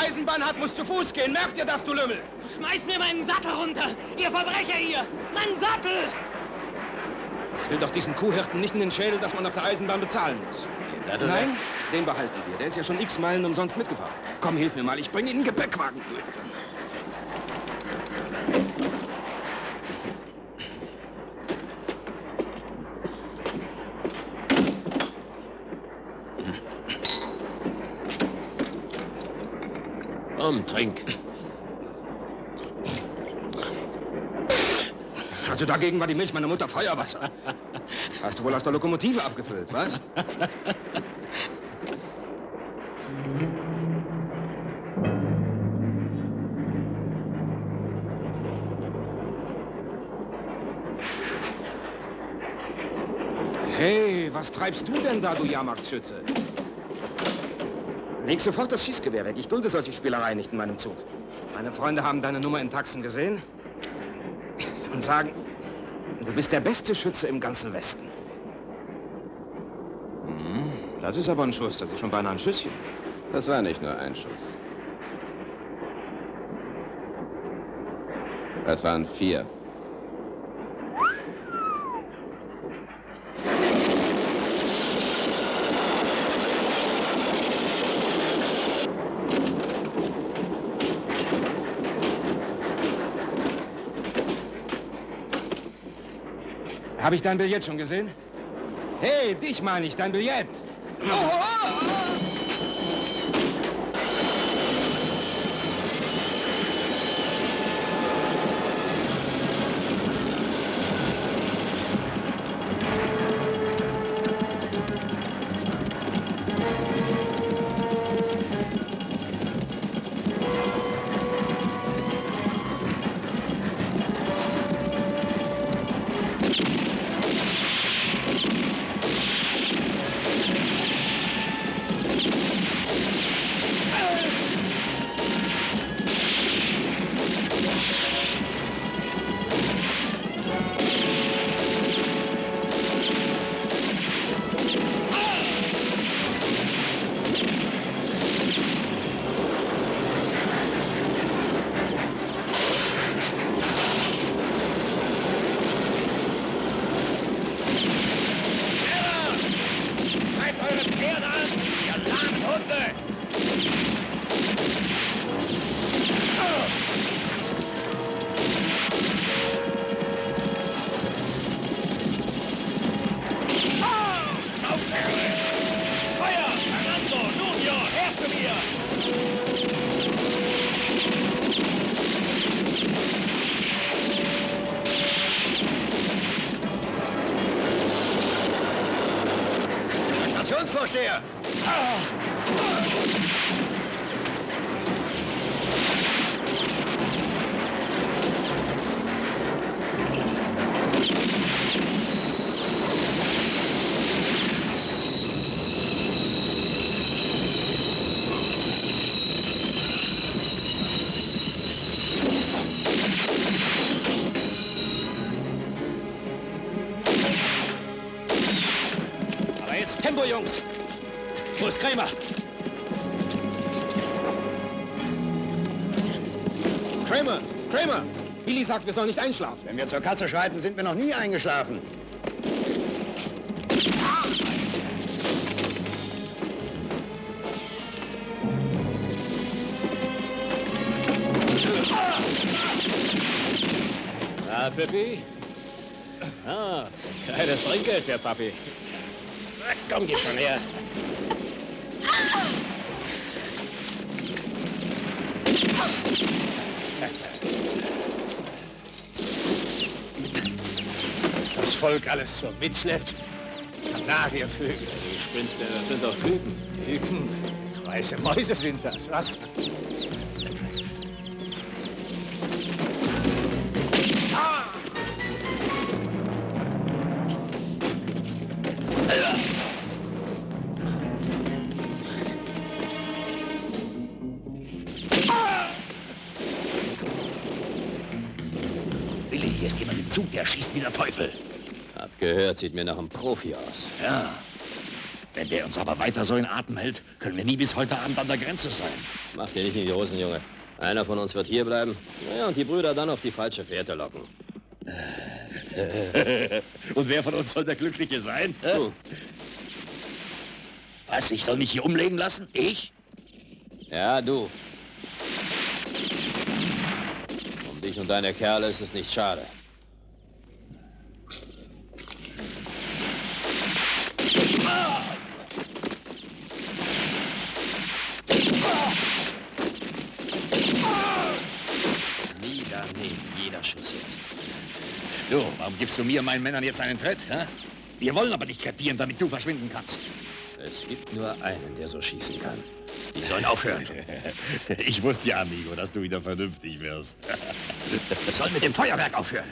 Eisenbahn hat, muss zu Fuß gehen. Merkt ihr das, du Lümmel? Schmeiß mir meinen Sattel runter, ihr Verbrecher hier! Mein Sattel! Es will doch diesen Kuhhirten nicht in den Schädel, dass man auf der Eisenbahn bezahlen muss. Nein, den behalten wir. Der ist ja schon x Meilen umsonst mitgefahren. Komm, hilf mir mal, ich bringe Ihnen einen Gepäckwagen mit. Trink. Also dagegen war die Milch meiner Mutter Feuerwasser. Hast du wohl aus der Lokomotive abgefüllt, was? Hey, was treibst du denn da, du Jahrmarktschütze? Leg sofort das Schießgewehr weg. Ich dulde solche Spielereien nicht in meinem Zug. Meine Freunde haben deine Nummer in Taxen gesehen und sagen, du bist der beste Schütze im ganzen Westen. Das ist aber ein Schuss. Das ist schon beinahe ein Schüsschen. Das war nicht nur ein Schuss. Das waren 4. Habe ich dein Billett schon gesehen? Hey, dich meine ich, dein Billett! Jungs, wo ist Krämer? Krämer, Krämer! Billy sagt, wir sollen nicht einschlafen. Wenn wir zur Kasse schreiten, sind wir noch nie eingeschlafen. Na, Pippi? Ah, kleines Trinkgeld für Papi. Komm, gib schon her. Was das Volk alles so mitschleppt. Kanarienvögel. Wie spinnst du denn? Das sind doch Küken. Küken? Weiße Mäuse sind das, was? Billy, hier ist jemand im Zug, der schießt wie der Teufel. Hab gehört, sieht mir nach einem Profi aus. Ja. Wenn der uns aber weiter so in Atem hält, können wir nie bis heute Abend an der Grenze sein. Mach dir nicht in die Hosen, Junge. Einer von uns wird hier bleiben. Naja, und die Brüder dann auf die falsche Fährte locken. Und wer von uns soll der Glückliche sein? Du. Was, ich soll mich hier umlegen lassen? Ich? Ja, du. Um dich und deine Kerle ist es nicht schade. Niedernehmen, jeder Schuss jetzt. Du, warum gibst du mir und meinen Männern jetzt einen Tritt? Hä? Wir wollen aber nicht krepieren, damit du verschwinden kannst. Es gibt nur einen, der so schießen kann. Die sollen aufhören. Ich wusste ja, Amigo, dass du wieder vernünftig wirst. Ich soll mit dem Feuerwerk aufhören.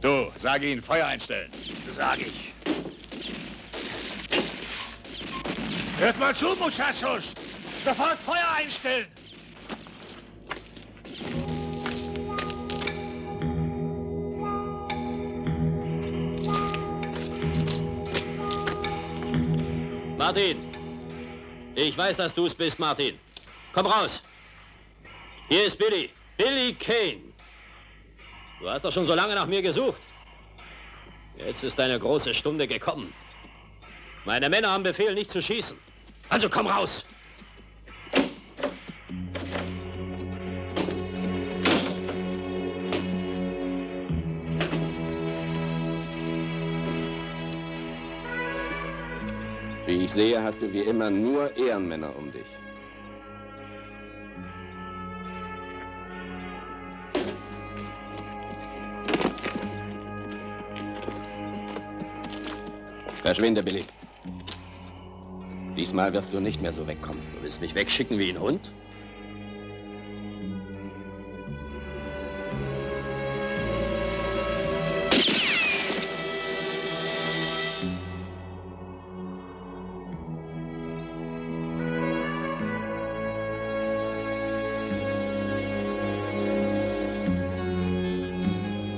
Du, sag ihnen, Feuer einstellen. Sag ich. Hört mal zu, Muchachos. Sofort Feuer einstellen. Martin! Ich weiß, dass du's bist, Martin. Komm raus! Hier ist Billy. Billy Kane. Du hast doch schon so lange nach mir gesucht. Jetzt ist deine große Stunde gekommen. Meine Männer haben Befehl, nicht zu schießen. Also komm raus! Wie ich sehe, hast du wie immer nur Ehrenmänner um dich. Verschwinde, Billy. Diesmal wirst du nicht mehr so wegkommen. Du willst mich wegschicken wie ein Hund?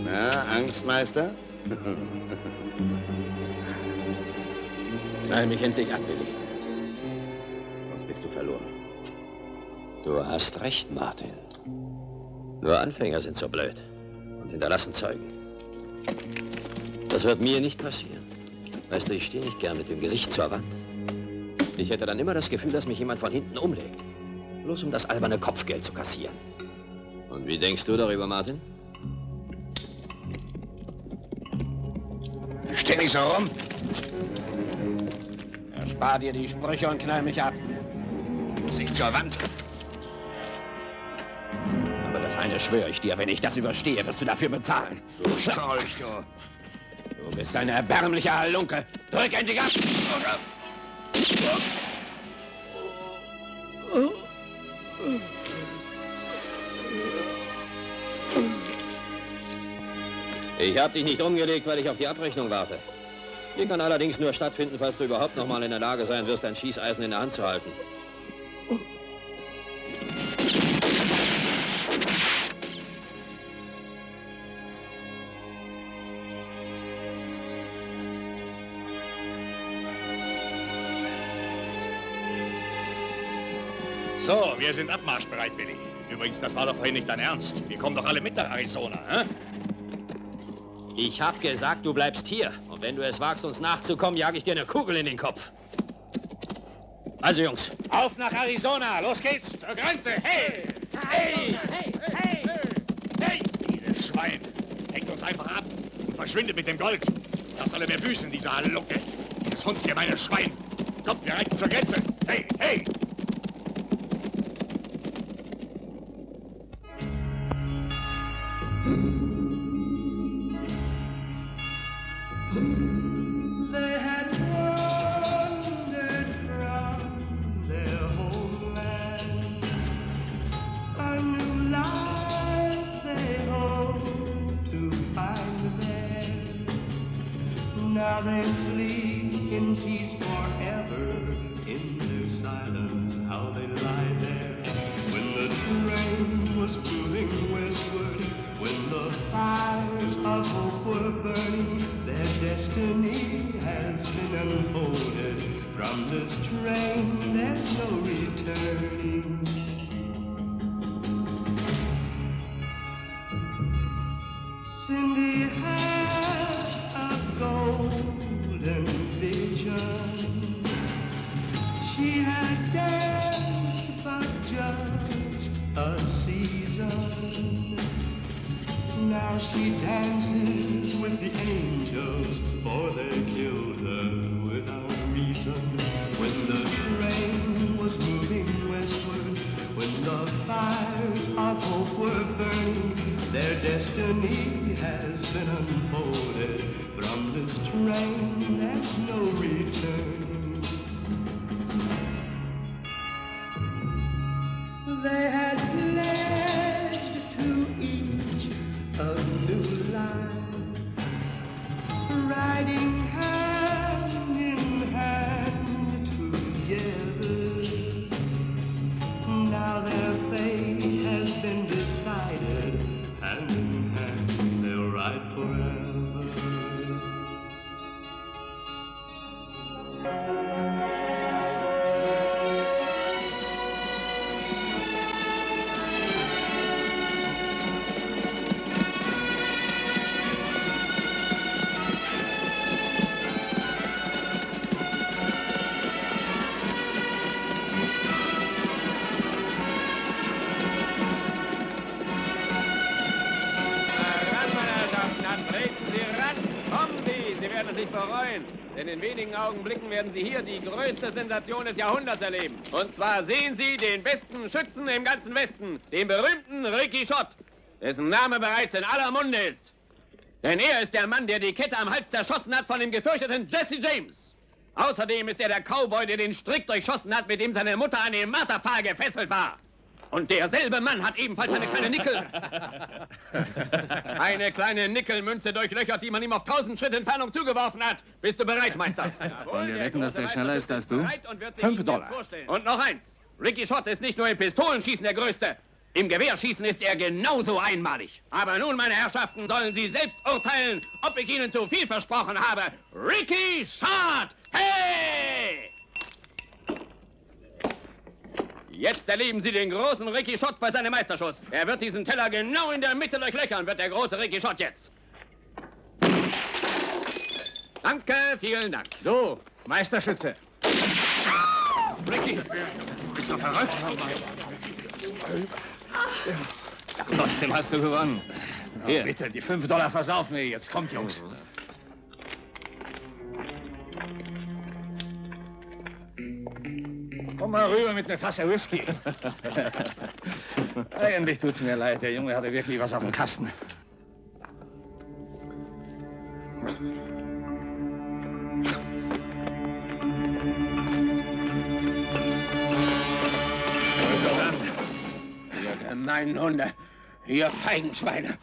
Na, Angstmeister? Knall mich endlich ab, Billy. Sonst bist du verloren. Du hast recht, Martin. Nur Anfänger sind so blöd und hinterlassen Zeugen. Das wird mir nicht passieren. Weißt du, ich stehe nicht gern mit dem Gesicht zur Wand. Ich hätte dann immer das Gefühl, dass mich jemand von hinten umlegt. Bloß um das alberne Kopfgeld zu kassieren. Und wie denkst du darüber, Martin? Steh nicht so rum. Spar dir die Sprüche und knall mich ab. Gesicht zur Wand. Aber das eine schwöre ich dir, wenn ich das überstehe, wirst du dafür bezahlen. Du Strolch, du. Du bist eine erbärmliche Halunke. Drück endlich ab! Ich hab dich nicht umgelegt, weil ich auf die Abrechnung warte. Die kann allerdings nur stattfinden, falls du überhaupt noch mal in der Lage sein wirst, dein Schießeisen in der Hand zu halten. So, wir sind abmarschbereit, Billy. Übrigens, das war doch vorhin nicht dein Ernst. Wir kommen doch alle mit nach Arizona, hä? Ich hab gesagt, du bleibst hier. Und wenn du es wagst, uns nachzukommen, jag ich dir eine Kugel in den Kopf. Also, Jungs. Auf nach Arizona! Los geht's! Zur Grenze! Hey! Hey! Hey! Hey! Hey! Dieses Schwein! Hängt uns einfach ab und verschwindet mit dem Gold. Das soll er mir büßen, diese Halunke. Dieses hundsgemeine Schwein. Kommt, wir reiten zur Grenze! Hey! Hey! Now they sleep in peace forever, in their silence, how they lie there. When the train was moving westward, when the fires of hope were burning, their destiny has been unfolded. From this train there's no returning. Cindy has a golden vision. She had danced but just a season. Now she dances with the angels, for they killed her without reason. When the train was moving westward, when the fires of hope were burning, their destiny has been unfolded. From this train there's no return. They had pledged to each a new life, riding hand in hand together. Now their fate has been decided, hand in hand they'll ride forever. Bereuen, denn in wenigen Augenblicken werden Sie hier die größte Sensation des Jahrhunderts erleben. Und zwar sehen Sie den besten Schützen im ganzen Westen, den berühmten Ricky Schott, dessen Name bereits in aller Munde ist. Denn er ist der Mann, der die Kette am Hals zerschossen hat von dem gefürchteten Jesse James. Außerdem ist er der Cowboy, der den Strick durchschossen hat, mit dem seine Mutter an dem Marterpfahl gefesselt war. Und derselbe Mann hat ebenfalls eine kleine Nickelmünze durchlöchert, die man ihm auf 1000 Schritt Entfernung zugeworfen hat. Bist du bereit, Meister? Wollen wir wetten, dass der schneller ist als du? 5 $. Und noch eins. Ricky Schott ist nicht nur im Pistolenschießen der Größte. Im Gewehrschießen ist er genauso einmalig. Aber nun, meine Herrschaften, sollen Sie selbst urteilen, ob ich Ihnen zu viel versprochen habe. Ricky Schott! Hey! Jetzt erleben Sie den großen Ricky Schott bei seinem Meisterschuss. Er wird diesen Teller genau in der Mitte durchlöchern, wird der große Ricky Schott jetzt. Danke, vielen Dank. Du, Meisterschütze. Ah! Ricky, bist du verrückt? Ja. Trotzdem hast du gewonnen. Hier. Bitte, die 5 $ versaufen wir jetzt. Kommt, Jungs. Komm mal rüber mit einer Tasse Whisky. Eigentlich tut's mir leid, der Junge hatte wirklich was auf dem Kasten. Also, ihr gemeinen Hunde, ihr Feigenschweine,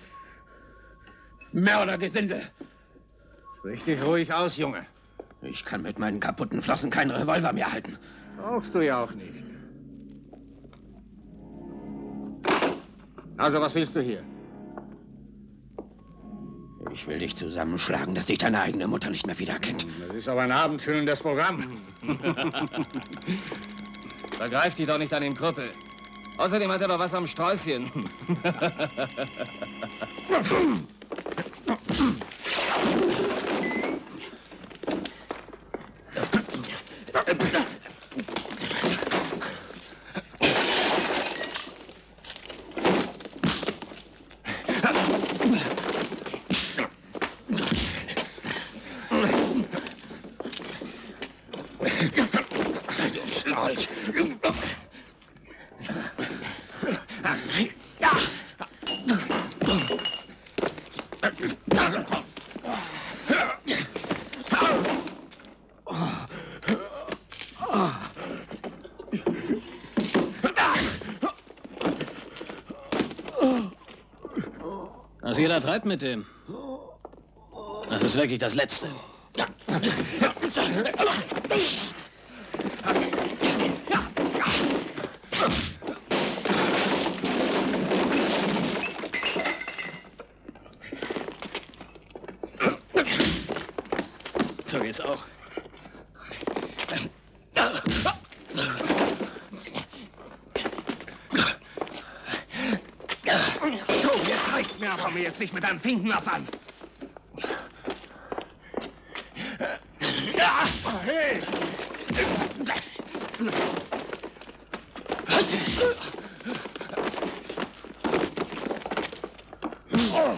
Mördergesindel. Sprich dich ruhig aus, Junge. Ich kann mit meinen kaputten Flossen keinen Revolver mehr halten. Brauchst du ja auch nicht. Also, was willst du hier? Ich will dich zusammenschlagen, dass dich deine eigene Mutter nicht mehr wiedererkennt. Das ist aber ein abendfüllendes Programm. Vergreif dich doch nicht an den Krüppel. Außerdem hat er doch was am Sträußchen. Was jeder treibt mit dem. Das ist wirklich das Letzte. So geht's auch. So, jetzt reicht's mir, komm mir jetzt nicht mit deinem Finkenknopf an. Hey! Oh.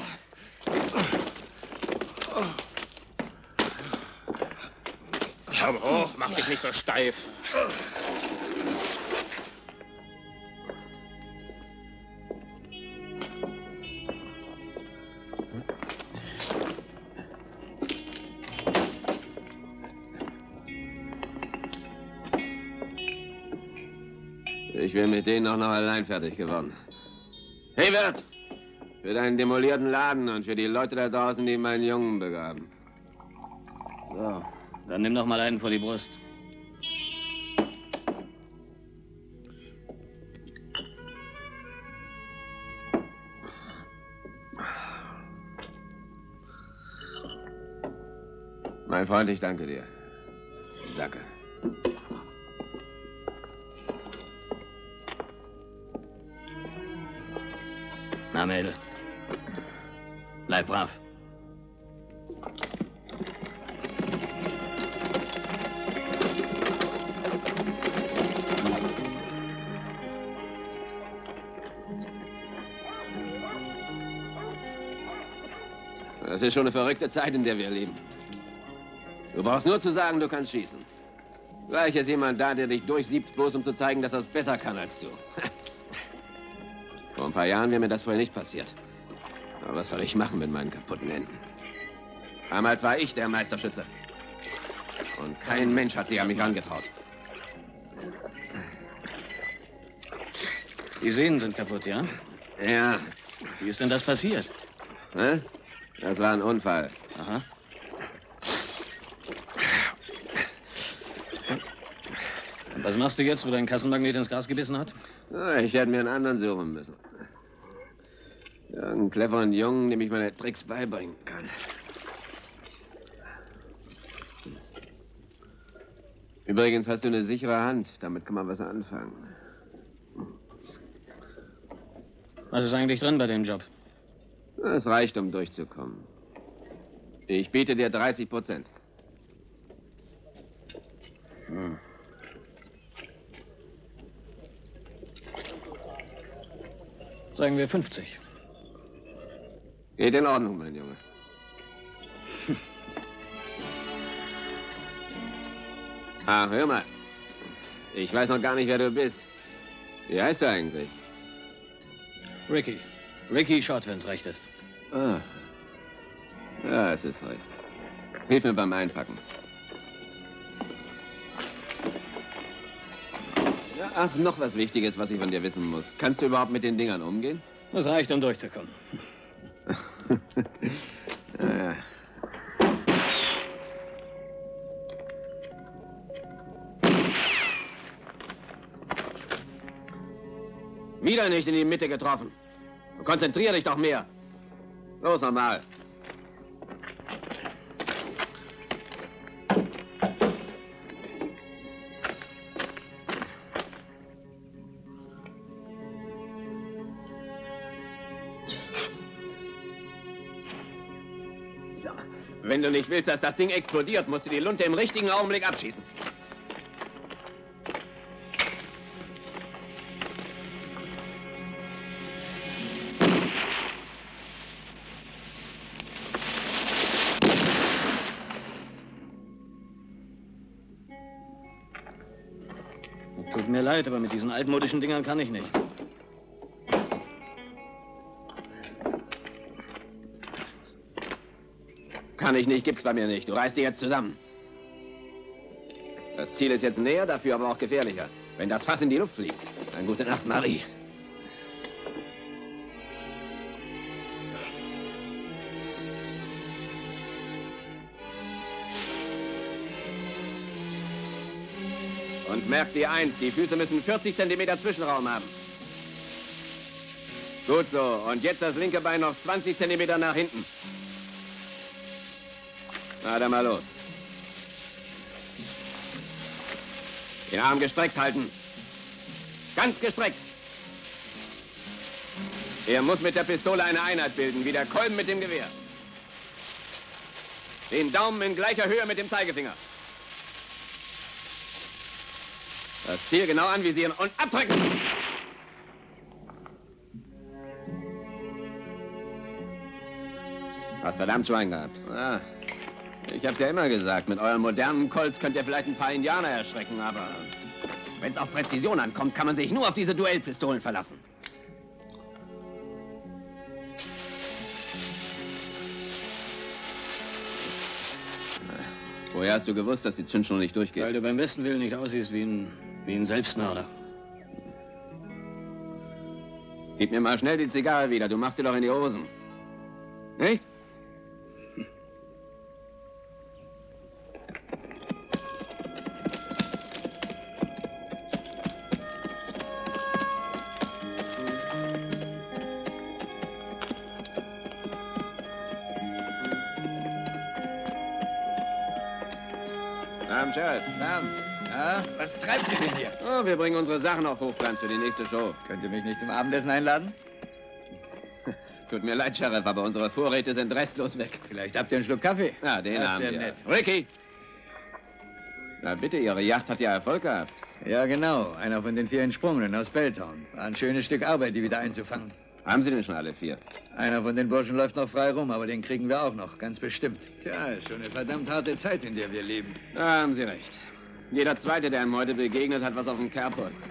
Komm hoch, mach dich nicht so steif. Ich bin mit denen auch noch allein fertig geworden. Hey, Wirt! Für deinen demolierten Laden und für die Leute da draußen, die meinen Jungen begraben. So, dann nimm doch mal einen vor die Brust. Mein Freund, ich danke dir. Danke. Na, Mädel. Bleib brav. Das ist schon eine verrückte Zeit, in der wir leben. Du brauchst nur zu sagen, du kannst schießen. Gleich ist jemand da, der dich durchsiebt, bloß um zu zeigen, dass er es besser kann als du. Vor ein paar Jahren wäre mir das vorher nicht passiert. Aber was soll ich machen mit meinen kaputten Händen? Damals war ich der Meisterschütze. Und kein Mensch hat sich an mich angetraut. Die Sehnen sind kaputt, ja? Ja. Wie ist denn das passiert? Hä? Das war ein Unfall. Aha. Und was machst du jetzt, wo dein Kassenmagnet ins Gras gebissen hat? Ich werde mir einen anderen suchen müssen. Irgendeinen cleveren Jungen, dem ich meine Tricks beibringen kann. Übrigens hast du eine sichere Hand. Damit kann man was anfangen. Was ist eigentlich drin bei dem Job? Es reicht, um durchzukommen. Ich biete dir 30%. Hm. Sagen wir 50. Geht in Ordnung, mein Junge. Ach, hör mal. Ich weiß noch gar nicht, wer du bist. Wie heißt du eigentlich? Ricky. Ricky Schott, wenn's recht ist. Ah. Ja, es ist recht. Hilf mir beim Einpacken. Ach, noch was Wichtiges, was ich von dir wissen muss. Kannst du überhaupt mit den Dingern umgehen? Das reicht, um durchzukommen. Naja. Wieder nicht in die Mitte getroffen. Konzentrier dich doch mehr. Los, nochmal. Wenn du nicht willst, dass das Ding explodiert, musst du die Lunte im richtigen Augenblick abschießen. Tut mir leid, aber mit diesen altmodischen Dingern kann ich nicht. Kann ich nicht, gibt's bei mir nicht. Du reißt dich jetzt zusammen. Das Ziel ist jetzt näher, dafür aber auch gefährlicher. Wenn das Fass in die Luft fliegt, dann gute Nacht, Marie. Und merkt dir eins, die Füße müssen 40 cm Zwischenraum haben. Gut so, und jetzt das linke Bein noch 20 cm nach hinten. Na, dann mal los. Den Arm gestreckt halten. Ganz gestreckt. Er muss mit der Pistole eine Einheit bilden, wie der Kolben mit dem Gewehr. Den Daumen in gleicher Höhe mit dem Zeigefinger. Das Ziel genau anvisieren und abdrücken. Hast verdammt Schwein gehabt. Ah, ich hab's ja immer gesagt, mit euren modernen Colts könnt ihr vielleicht ein paar Indianer erschrecken, aber wenn's auf Präzision ankommt, kann man sich nur auf diese Duellpistolen verlassen. Woher hast du gewusst, dass die Zündschnur nicht durchgeht? Weil du beim besten Willen nicht aussiehst wie ein Selbstmörder. Gib mir mal schnell die Zigarre wieder, du machst dir doch in die Hosen. Nicht? Ja? Was treibt ihr denn hier? Oh, wir bringen unsere Sachen auf Hochglanz für die nächste Show. Könnt ihr mich nicht zum Abendessen einladen? Tut mir leid, Sheriff, aber unsere Vorräte sind restlos weg. Vielleicht habt ihr einen Schluck Kaffee. Ja, den haben wir. Nett. Ricky! Na bitte, Ihre Yacht hat ja Erfolg gehabt. Ja, genau. Einer von den 4 Entsprungenen aus Belltown. War ein schönes Stück Arbeit, die wieder einzufangen. Haben Sie denn schon alle 4? Einer von den Burschen läuft noch frei rum, aber den kriegen wir auch noch, ganz bestimmt. Tja, ist schon eine verdammt harte Zeit, in der wir leben. Da haben Sie recht. Jeder Zweite, der ihm heute begegnet, hat was auf dem Kerbholz.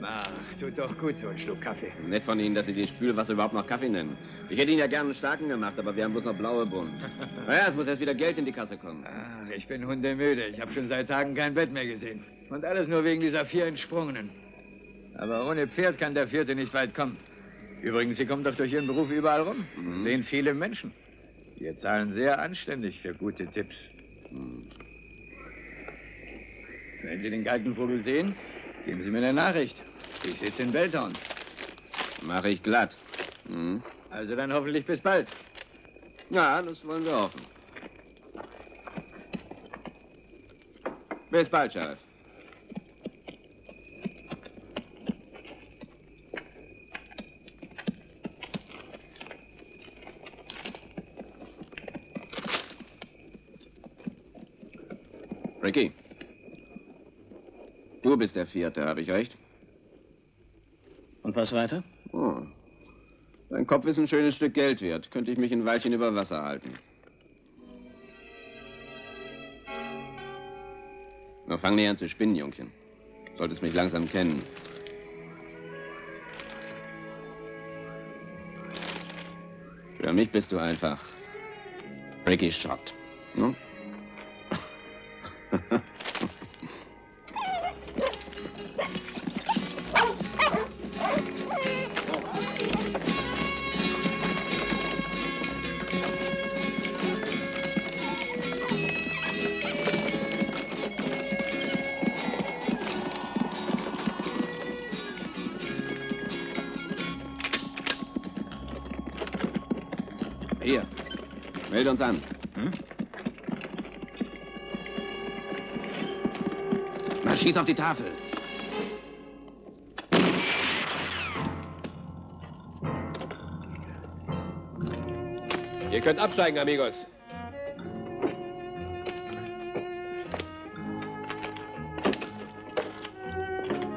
Ach, tut doch gut so ein Schluck Kaffee. Nett von Ihnen, dass Sie den Spülwasser überhaupt noch Kaffee nennen. Ich hätte Ihnen ja gerne einen starken gemacht, aber wir haben bloß noch blaue Bohnen. Naja, es muss erst wieder Geld in die Kasse kommen. Ach, ich bin hundemüde. Ich habe schon seit Tagen kein Bett mehr gesehen. Und alles nur wegen dieser 4 Entsprungenen. Aber ohne Pferd kann der 4. nicht weit kommen. Übrigens, Sie kommen doch durch Ihren Beruf überall rum. Mhm. Sehen viele Menschen. Wir zahlen sehr anständig für gute Tipps. Mhm. Wenn Sie den Galgenvogel sehen, geben Sie mir eine Nachricht. Ich sitze in Belltown. Mach ich glatt. Mhm. Also dann hoffentlich bis bald. Ja, das wollen wir hoffen. Bis bald, Sheriff. Ricky, du bist der 4., habe ich recht? Und was weiter? Oh. Dein Kopf ist ein schönes Stück Geld wert. Könnte ich mich ein Weilchen über Wasser halten. Nur fang nicht an zu spinnen, Jungchen. Du solltest mich langsam kennen. Für mich bist du einfach Ricky Schott. Hm? Hier, meld uns an. Hm? Na, schieß auf die Tafel. Ihr könnt absteigen, Amigos.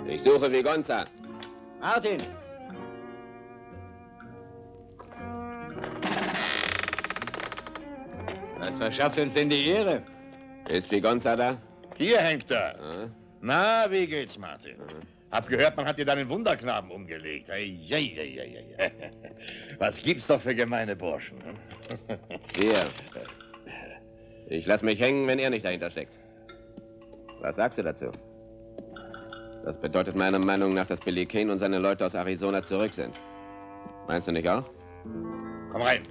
Ich suche Vigonza. Martin! Was verschafft uns denn die Ehre? Ist Vigonza da? Hier hängt er. Ah. Na, wie geht's, Martin? Ah. Hab gehört, man hat dir deinen Wunderknaben umgelegt. Was gibt's doch für gemeine Burschen? Hier. Ich lass mich hängen, wenn er nicht dahinter steckt. Was sagst du dazu? Das bedeutet meiner Meinung nach, dass Billy Kane und seine Leute aus Arizona zurück sind. Meinst du nicht auch? Komm rein.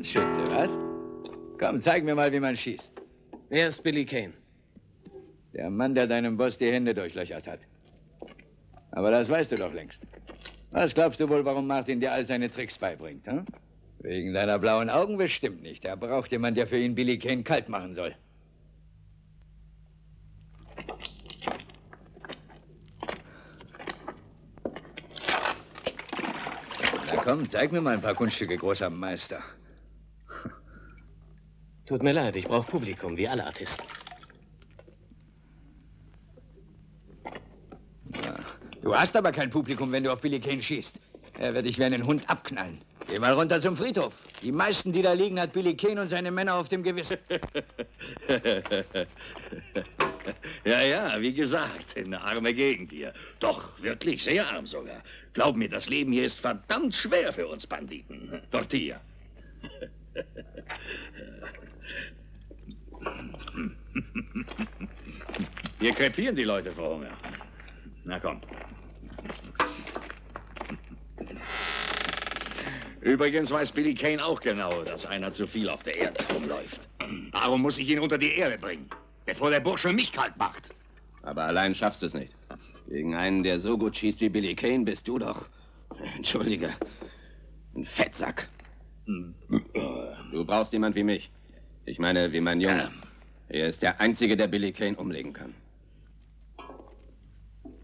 Kunstschütze, was? Komm, zeig mir mal, wie man schießt. Wer ist Billy Kane? Der Mann, der deinem Boss die Hände durchlöchert hat. Aber das weißt du doch längst. Was glaubst du wohl, warum Martin dir all seine Tricks beibringt, hm? Wegen deiner blauen Augen bestimmt nicht. Da braucht jemand, der für ihn Billy Kane kalt machen soll. Na komm, zeig mir mal ein paar Kunststücke, großer Meister. Tut mir leid, ich brauche Publikum, wie alle Artisten. Ja. Du hast aber kein Publikum, wenn du auf Billy Kane schießt. Er wird dich wie einen Hund abknallen. Geh mal runter zum Friedhof. Die meisten, die da liegen, hat Billy Kane und seine Männer auf dem Gewissen. Ja, ja, wie gesagt, eine arme Gegend hier. Doch, wirklich, sehr arm sogar. Glaub mir, das Leben hier ist verdammt schwer für uns Banditen. Dort hier. Hier krepieren die Leute vor Hunger. Na komm. Übrigens weiß Billy Kane auch genau, dass einer zu viel auf der Erde rumläuft. Darum muss ich ihn unter die Erde bringen, bevor der Bursche mich kalt macht. Aber allein schaffst du es nicht. Gegen einen, der so gut schießt wie Billy Kane, bist du doch, entschuldige, ein Fettsack. Du brauchst jemand wie mich. Ich meine, wie mein Junge. Er ist der Einzige, der Billy Kane umlegen kann.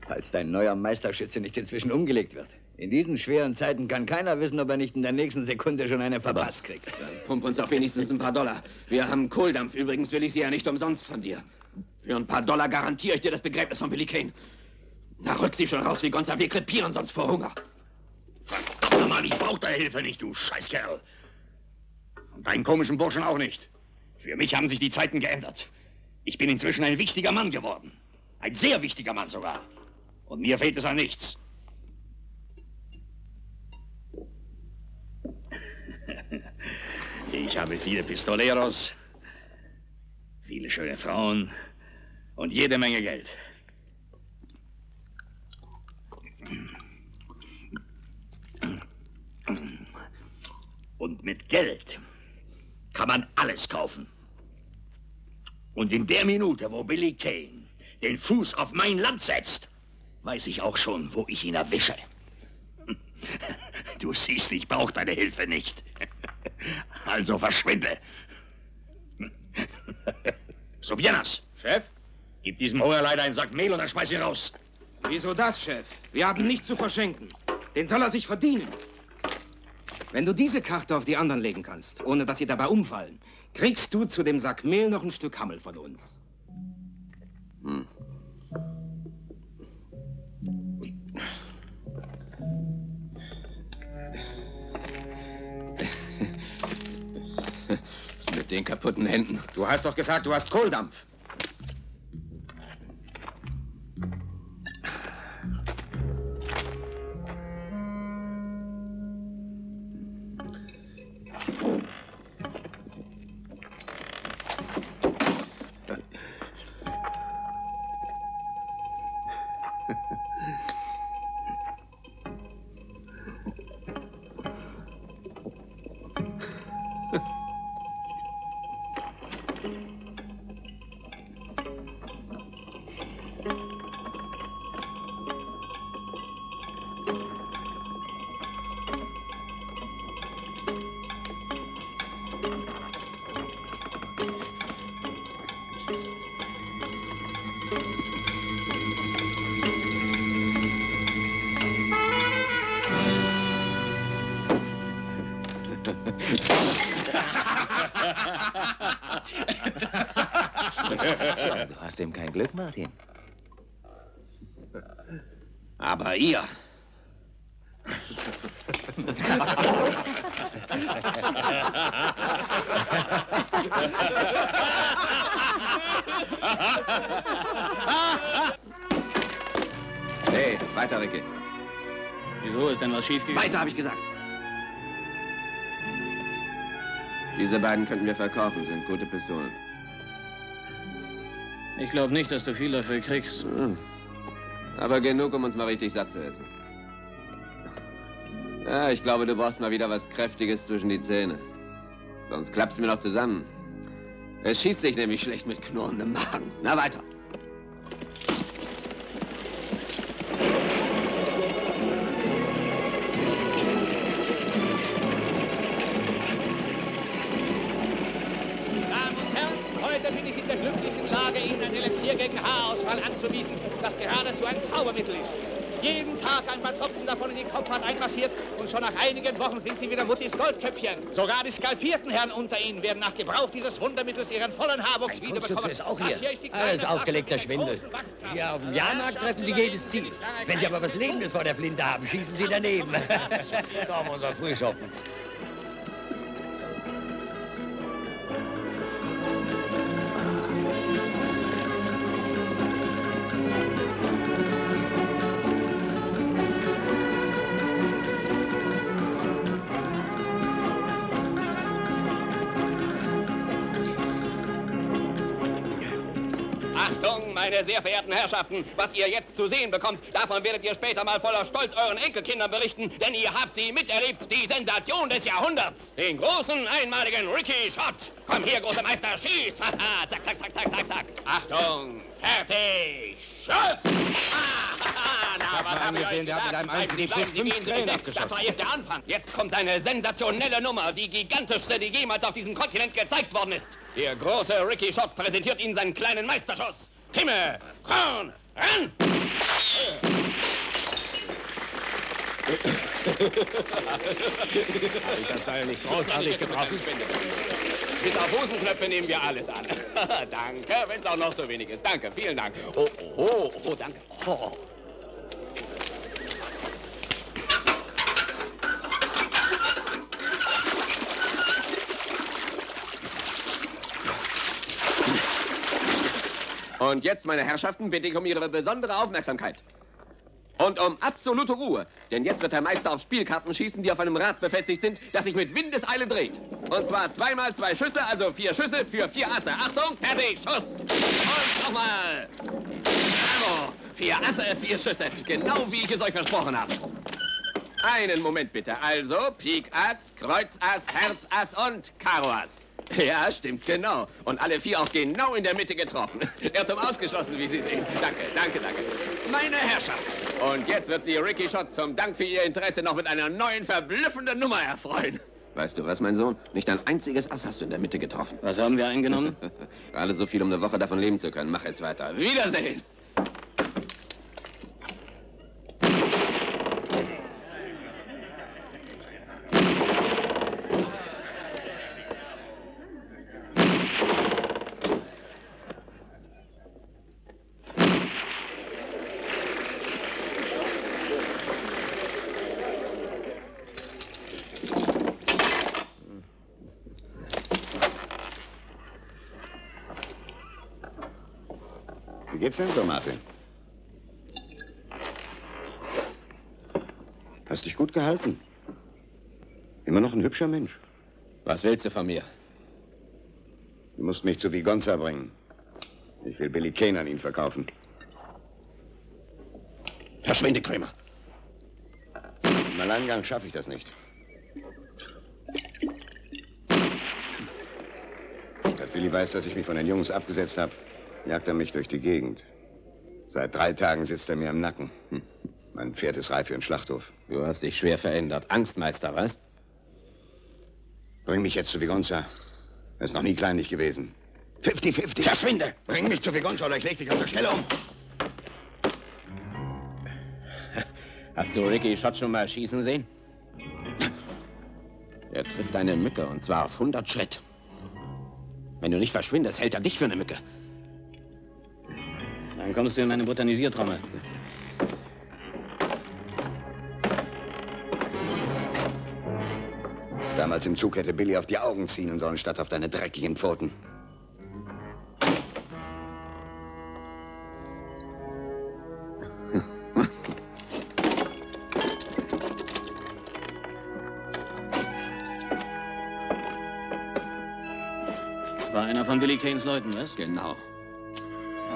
Falls dein neuer Meisterschütze nicht inzwischen umgelegt wird. In diesen schweren Zeiten kann keiner wissen, ob er nicht in der nächsten Sekunde schon eine verpasst kriegt. Dann pump uns auch wenigstens ein paar $. Wir haben Kohldampf. Übrigens will ich sie ja nicht umsonst von dir. Für ein paar $, garantiere ich dir das Begräbnis von Billy Kane. Na, rück sie schon raus wie Gonza. Wir krepieren sonst vor Hunger. Verdammt, Mann, ich brauch deine Hilfe nicht, du Scheißkerl. Und deinen komischen Burschen auch nicht. Für mich haben sich die Zeiten geändert. Ich bin inzwischen ein wichtiger Mann geworden. Ein sehr wichtiger Mann sogar. Und mir fehlt es an nichts. Ich habe viele Pistoleros, viele schöne Frauen und jede Menge Geld. Und mit Geld kann man alles kaufen. Und in der Minute, wo Billy Kane den Fuß auf mein Land setzt, weiß ich auch schon, wo ich ihn erwische. Du siehst, ich brauche deine Hilfe nicht. Also verschwinde. So, Viennas. Chef? Gib diesem Hungerleider einen Sack Mehl und dann schmeiß ihn raus. Wieso das, Chef? Wir haben nichts zu verschenken. Den soll er sich verdienen. Wenn du diese Karte auf die anderen legen kannst, ohne dass sie dabei umfallen, kriegst du zu dem Sack Mehl noch ein Stück Hammel von uns. Hm. Mit den kaputten Händen. Du hast doch gesagt, du hast Kohldampf. Du hast ihm kein Glück, Martin. Aber ihr... Hey, weiter, Ricky. Wieso ist denn was schiefgegangen? Weiter, habe ich gesagt. Diese beiden könnten wir verkaufen, sind gute Pistolen. Ich glaube nicht, dass du viel dafür kriegst. Hm. Aber genug, um uns mal richtig satt zu essen. Ja, ich glaube, du brauchst mal wieder was Kräftiges zwischen die Zähne. Sonst klappt's mir noch zusammen. Es schießt sich nämlich schlecht mit knurrendem Magen. Na, weiter. Damen und Herren, heute bin ich in der glücklichen Lage, Ihnen ein Elixier gegen Haarausfall anzubieten, das geradezu ein Zaubermittel ist. Jeden Tag ein paar Tropfen davon in die Kopfhaut einmassiert und schon nach einigen Wochen sind sie wieder Muttis Goldköpfchen. Sogar die skalpierten Herren unter ihnen werden nach Gebrauch dieses Wundermittels ihren vollen Haarwuchs wiederbekommen. Ist auch hier. Alles aufgelegter Schwindel. Hier auf dem Jahrmarkt treffen sie jedes Ziel. Wenn sie aber was Lebendes vor der Flinte haben, schießen sie daneben. Komm, unser Frühschoppen. Meine sehr verehrten Herrschaften, was ihr jetzt zu sehen bekommt, davon werdet ihr später mal voller Stolz euren Enkelkindern berichten, denn ihr habt sie miterlebt, die Sensation des Jahrhunderts. Den großen, einmaligen Ricky Shot. Komm hier, großer Meister, schieß. Haha, zack, zack, zack, zack, zack, zack. Achtung, fertig, Schuss. Na, was haben wir gesehen? Der hat mit einem einzigen Schuss 5 Krähen abgeschossen. Das war erst der Anfang. Jetzt kommt eine sensationelle Nummer, die gigantischste, die jemals auf diesem Kontinent gezeigt worden ist. Der große Ricky Shot präsentiert Ihnen seinen kleinen Meisterschuss. Himmel, Korn, ran! Das sei ja nicht großartig getroffen. Bis auf Hosenknöpfe nehmen wir alles an. Danke, wenn es auch noch so wenig ist. Danke, vielen Dank. Oh, oh, oh, danke. Oh. Und jetzt, meine Herrschaften, bitte ich um Ihre besondere Aufmerksamkeit. Und um absolute Ruhe. Denn jetzt wird der Meister auf Spielkarten schießen, die auf einem Rad befestigt sind, das sich mit Windeseile dreht. Und zwar 2 mal 2 Schüsse, also 4 Schüsse für 4 Asse. Achtung, fertig, Schuss! Und nochmal! Bravo! 4 Asse, 4 Schüsse. Genau wie ich es euch versprochen habe. Einen Moment bitte. Also, Pik Ass, Kreuz Ass, Herz Ass und Karo Ass. Ja, stimmt, genau. Und alle 4 auch genau in der Mitte getroffen. Irrtum ausgeschlossen, wie Sie sehen. Danke, danke, danke. Meine Herrschaften. Und jetzt wird Sie Ricky Shot zum Dank für Ihr Interesse noch mit einer neuen, verblüffenden Nummer erfreuen. Weißt du was, mein Sohn? Nicht ein einziges Ass hast du in der Mitte getroffen. Was haben wir eingenommen? Gerade so viel, um eine Woche davon leben zu können. Mach jetzt weiter. Wiedersehen! Wie geht's denn so, Martin? Hast dich gut gehalten. Immer noch ein hübscher Mensch. Was willst du von mir? Du musst mich zu Vigonza bringen. Ich will Billy Kane an ihn verkaufen. Verschwinde, Kramer. Im Alleingang schaffe ich das nicht. Statt Billy weiß, dass ich mich von den Jungs abgesetzt habe, jagt er mich durch die Gegend. Seit 3 Tagen sitzt er mir im Nacken. Mein Pferd ist reif für den Schlachthof. Du hast dich schwer verändert. Angstmeister, was? Bring mich jetzt zu Vigonza. Er ist noch nie kleinlich gewesen. 50-50. Verschwinde! Bring mich zu Vigonza oder ich leg dich auf der Stelle um. Hast du Ricky Shot schon mal schießen sehen? Er trifft eine Mücke und zwar auf 100 Schritt. Wenn du nicht verschwindest, hält er dich für eine Mücke. Dann kommst du in meine Botanisiertrommel. Damals im Zug hätte Billy auf die Augen ziehen sollen, statt auf deine dreckigen Pfoten. War einer von Billy Kanes Leuten, was? Genau.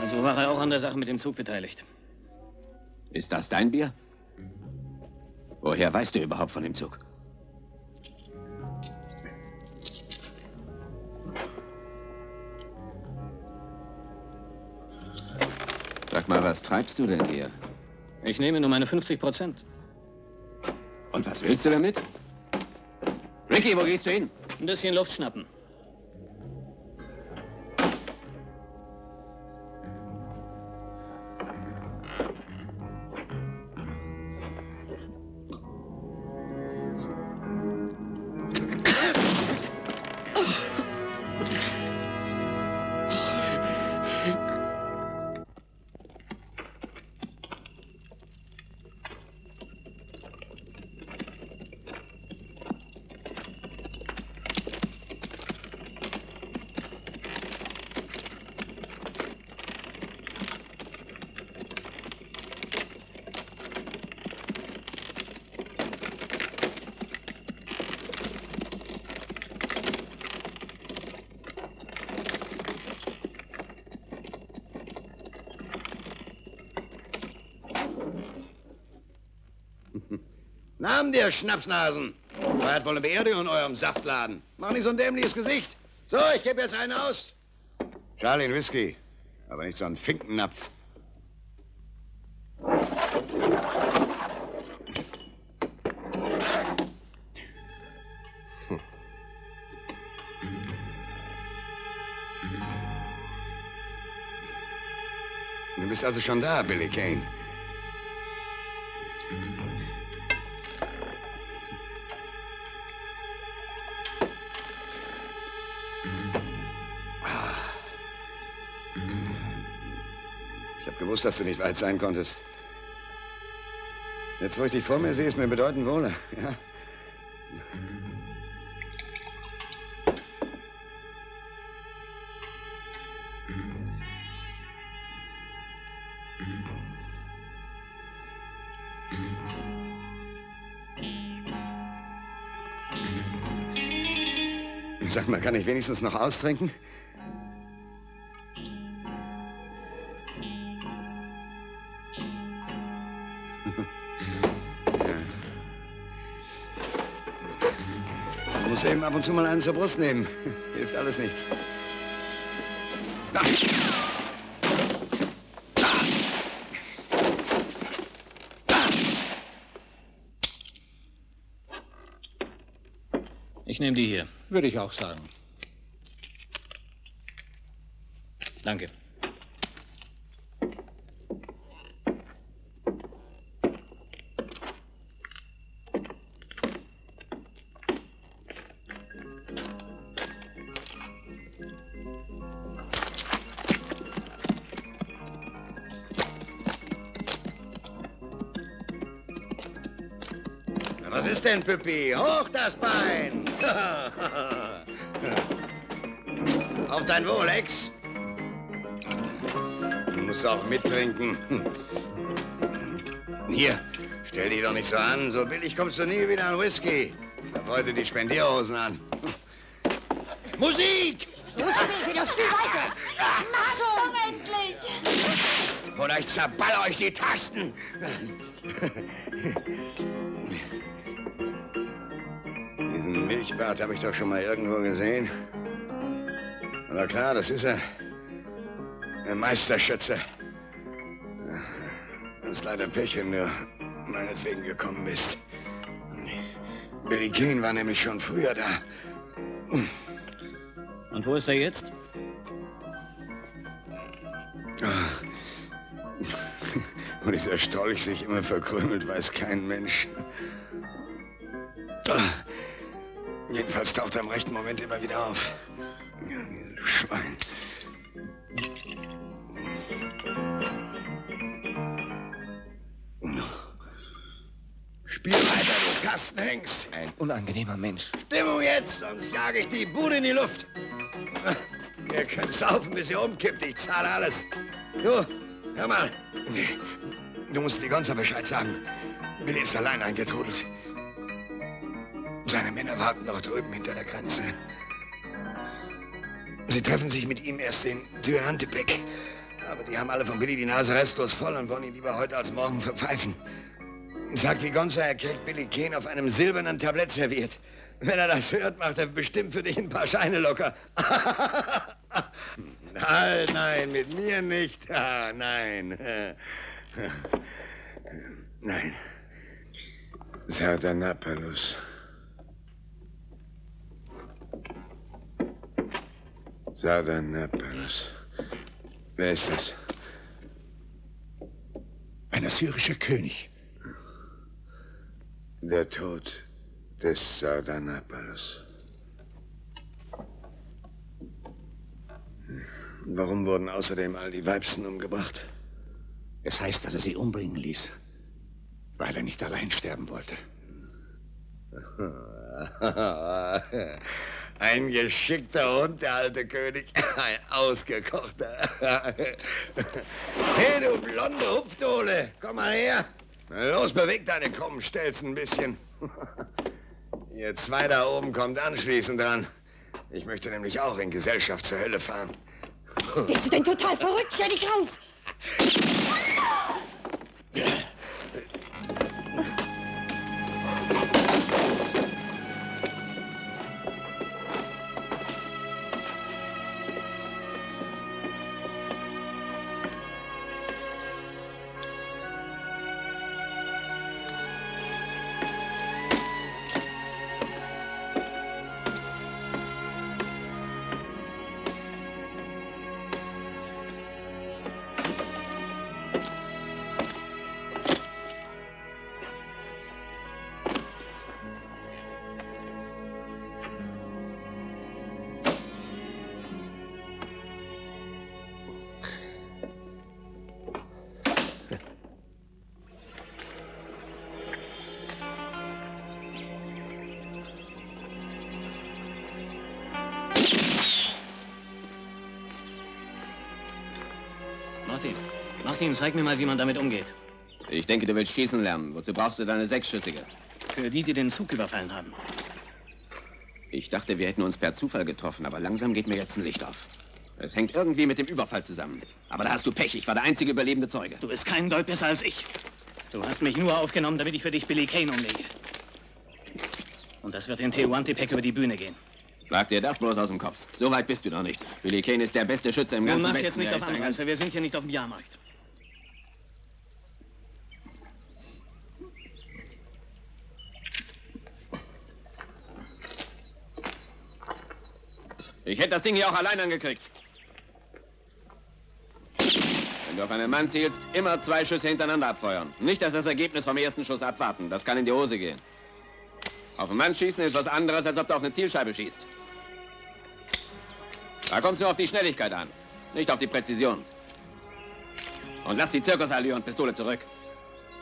Also war er auch an der Sache mit dem Zug beteiligt. Ist das dein Bier? Woher weißt du überhaupt von dem Zug? Sag mal, was treibst du denn hier? Ich nehme nur meine 50%. Und was willst du damit? Ricky, wo gehst du hin? Ein bisschen Luft schnappen. Namen dir, Schnapsnasen. Ihr habt wohl eine Beerdigung in eurem Saftladen. Mach nicht so ein dämliches Gesicht. So, ich gebe jetzt einen aus. Charlie, ein Whisky. Aber nicht so einen Finkennapf. Du bist also schon da, Billy Kane. Ich wusste, dass du nicht weit sein konntest. Jetzt, wo ich dich vor mir sehe, ist mir bedeutend wohler. Ja? Sag mal, kann ich wenigstens noch austrinken? Ich muss eben ab und zu mal einen zur Brust nehmen. Hilft alles nichts. Ich nehme die hier. Würde ich auch sagen. Danke. Was ist denn, Püppi? Hoch das Bein! Auf dein Wohl, Ex! Du musst auch mittrinken. Hier, stell dich doch nicht so an. So billig kommst du nie wieder an Whisky. Ich hab heute die Spendierhosen an. Musik! Los, Mädchen, doch spiel weiter! Mach schon! Endlich! Oder ich zerballer euch die Tasten! Diesen Milchbart habe ich doch schon mal irgendwo gesehen. Aber klar, das ist er. Der Meisterschütze. Das ist leider Pech, wenn du meinetwegen gekommen bist. Billy Kane war nämlich schon früher da. Und wo ist er jetzt? Ach. Wo dieser Strolch sich immer verkrümelt, weiß kein Mensch. Ach. Jedenfalls taucht er im rechten Moment immer wieder auf. Ja, dieses Schwein. Spiel weiter, du Tastenhengst. Ein unangenehmer Mensch. Stimmung jetzt, sonst jage ich die Bude in die Luft. Ihr könnt saufen, bis ihr umkippt. Ich zahle alles. Du, hör mal. Du musst die Gonza Bescheid sagen. Billy ist allein eingetrudelt. Seine Männer warten noch drüben hinter der Grenze. Sie treffen sich mit ihm erst in Dürantepec. Aber die haben alle von Billy die Nase restlos voll und wollen ihn lieber heute als morgen verpfeifen. Sagt die Gonza, er kriegt Billy Kane auf einem silbernen Tablett serviert. Wenn er das hört, macht er bestimmt für dich ein paar Scheine locker. Nein, nein, mit mir nicht. Ah, nein. Nein. Sardanapalus. Sardanapalus. Wer ist das? Ein assyrischer König. Der Tod des Sardanapalus. Warum wurden außerdem all die Weibsen umgebracht? Es heißt, dass er sie umbringen ließ, weil er nicht allein sterben wollte. Ein geschickter Hund, der alte König. Ein ausgekochter. Hey, du blonde Hupfdohle, komm mal her. Los, beweg deine krummen Stelzen ein bisschen. Ihr zwei da oben kommt anschließend dran. Ich möchte nämlich auch in Gesellschaft zur Hölle fahren. Bist du denn total verrückt? Schau dich raus! Martin, zeig mir mal, wie man damit umgeht. Ich denke, du willst schießen lernen. Wozu brauchst du deine sechsschüssige? Für die den Zug überfallen haben. Ich dachte, wir hätten uns per Zufall getroffen, aber langsam geht mir jetzt ein Licht auf. Es hängt irgendwie mit dem Überfall zusammen. Aber da hast du Pech. Ich war der einzige überlebende Zeuge. Du bist kein Deut besser als ich. Du hast mich nur aufgenommen, damit ich für dich Billy Kane umlege. Und das wird in Tehuantepec über die Bühne gehen. Schlag dir das bloß aus dem Kopf. So weit bist du noch nicht. Billy Kane ist der beste Schütze im ganzen Westen. Mach jetzt nicht auf Angrenze. Wir sind hier nicht auf dem Jahrmarkt. Ich hätte das Ding hier auch allein angekriegt. Wenn du auf einen Mann zielst, immer zwei Schüsse hintereinander abfeuern. Nicht, dass das Ergebnis vom ersten Schuss abwarten. Das kann in die Hose gehen. Auf einen Mann schießen ist was anderes, als ob du auf eine Zielscheibe schießt. Da kommst du auf die Schnelligkeit an, nicht auf die Präzision. Und lass die Zirkusallüre und Pistole zurück.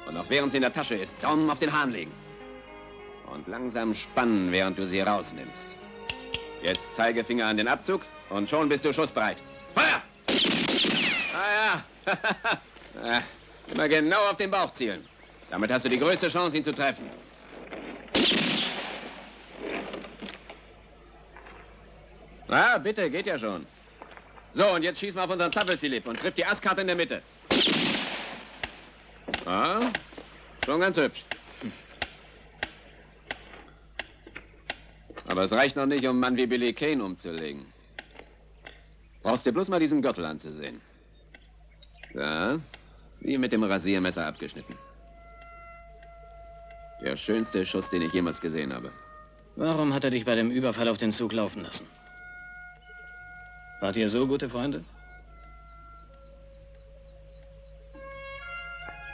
Und auch während sie in der Tasche ist, Daumen auf den Hahn legen. Und langsam spannen, während du sie rausnimmst. Jetzt Zeigefinger an den Abzug und schon bist du schussbereit. Feuer! Ah ja. Immer genau auf den Bauch zielen. Damit hast du die größte Chance, ihn zu treffen. Na, bitte, geht ja schon. So, und jetzt schieß mal auf unseren Zappel, Philipp, und trifft die Asskarte in der Mitte. Ah, schon ganz hübsch. Aber es reicht noch nicht, um einen Mann wie Billy Kane umzulegen. Brauchst dir bloß mal diesen Gürtel anzusehen. Da, wie mit dem Rasiermesser abgeschnitten. Der schönste Schuss, den ich jemals gesehen habe. Warum hat er dich bei dem Überfall auf den Zug laufen lassen? Wart ihr so gute Freunde?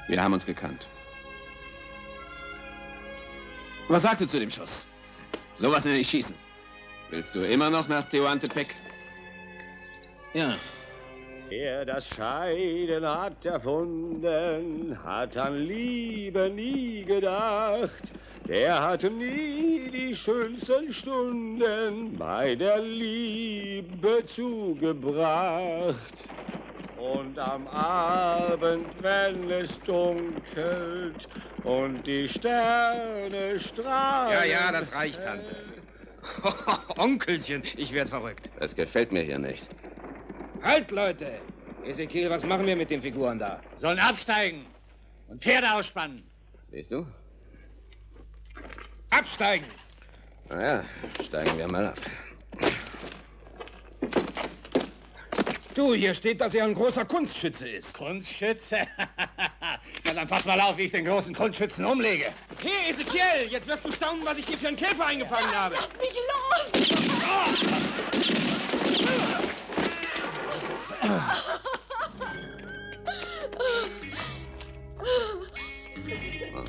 Wir haben uns gekannt. Was sagst du zu dem Schuss? Sowas nenne ich schießen. Willst du immer noch nach Tehuantepec? Ja. Wer das Scheiden hat erfunden, hat an Liebe nie gedacht. Der hatte nie die schönsten Stunden bei der Liebe zugebracht. Und am Abend, wenn es dunkelt und die Sterne strahlen... Ja, das reicht, Tante. Onkelchen, ich werde verrückt. Das gefällt mir hier nicht. Halt, Leute! Ezekiel, was machen wir mit den Figuren da? Sollen absteigen und Pferde ausspannen. Siehst du? Absteigen! Na ja, steigen wir mal ab. Du, hier steht, dass er ein großer Kunstschütze ist. Kunstschütze? Na, dann pass mal auf, wie ich den großen Kunstschützen umlege. Hey, Ezekiel, jetzt wirst du staunen, was ich dir für einen Käfer eingefangen habe. Lass mich los!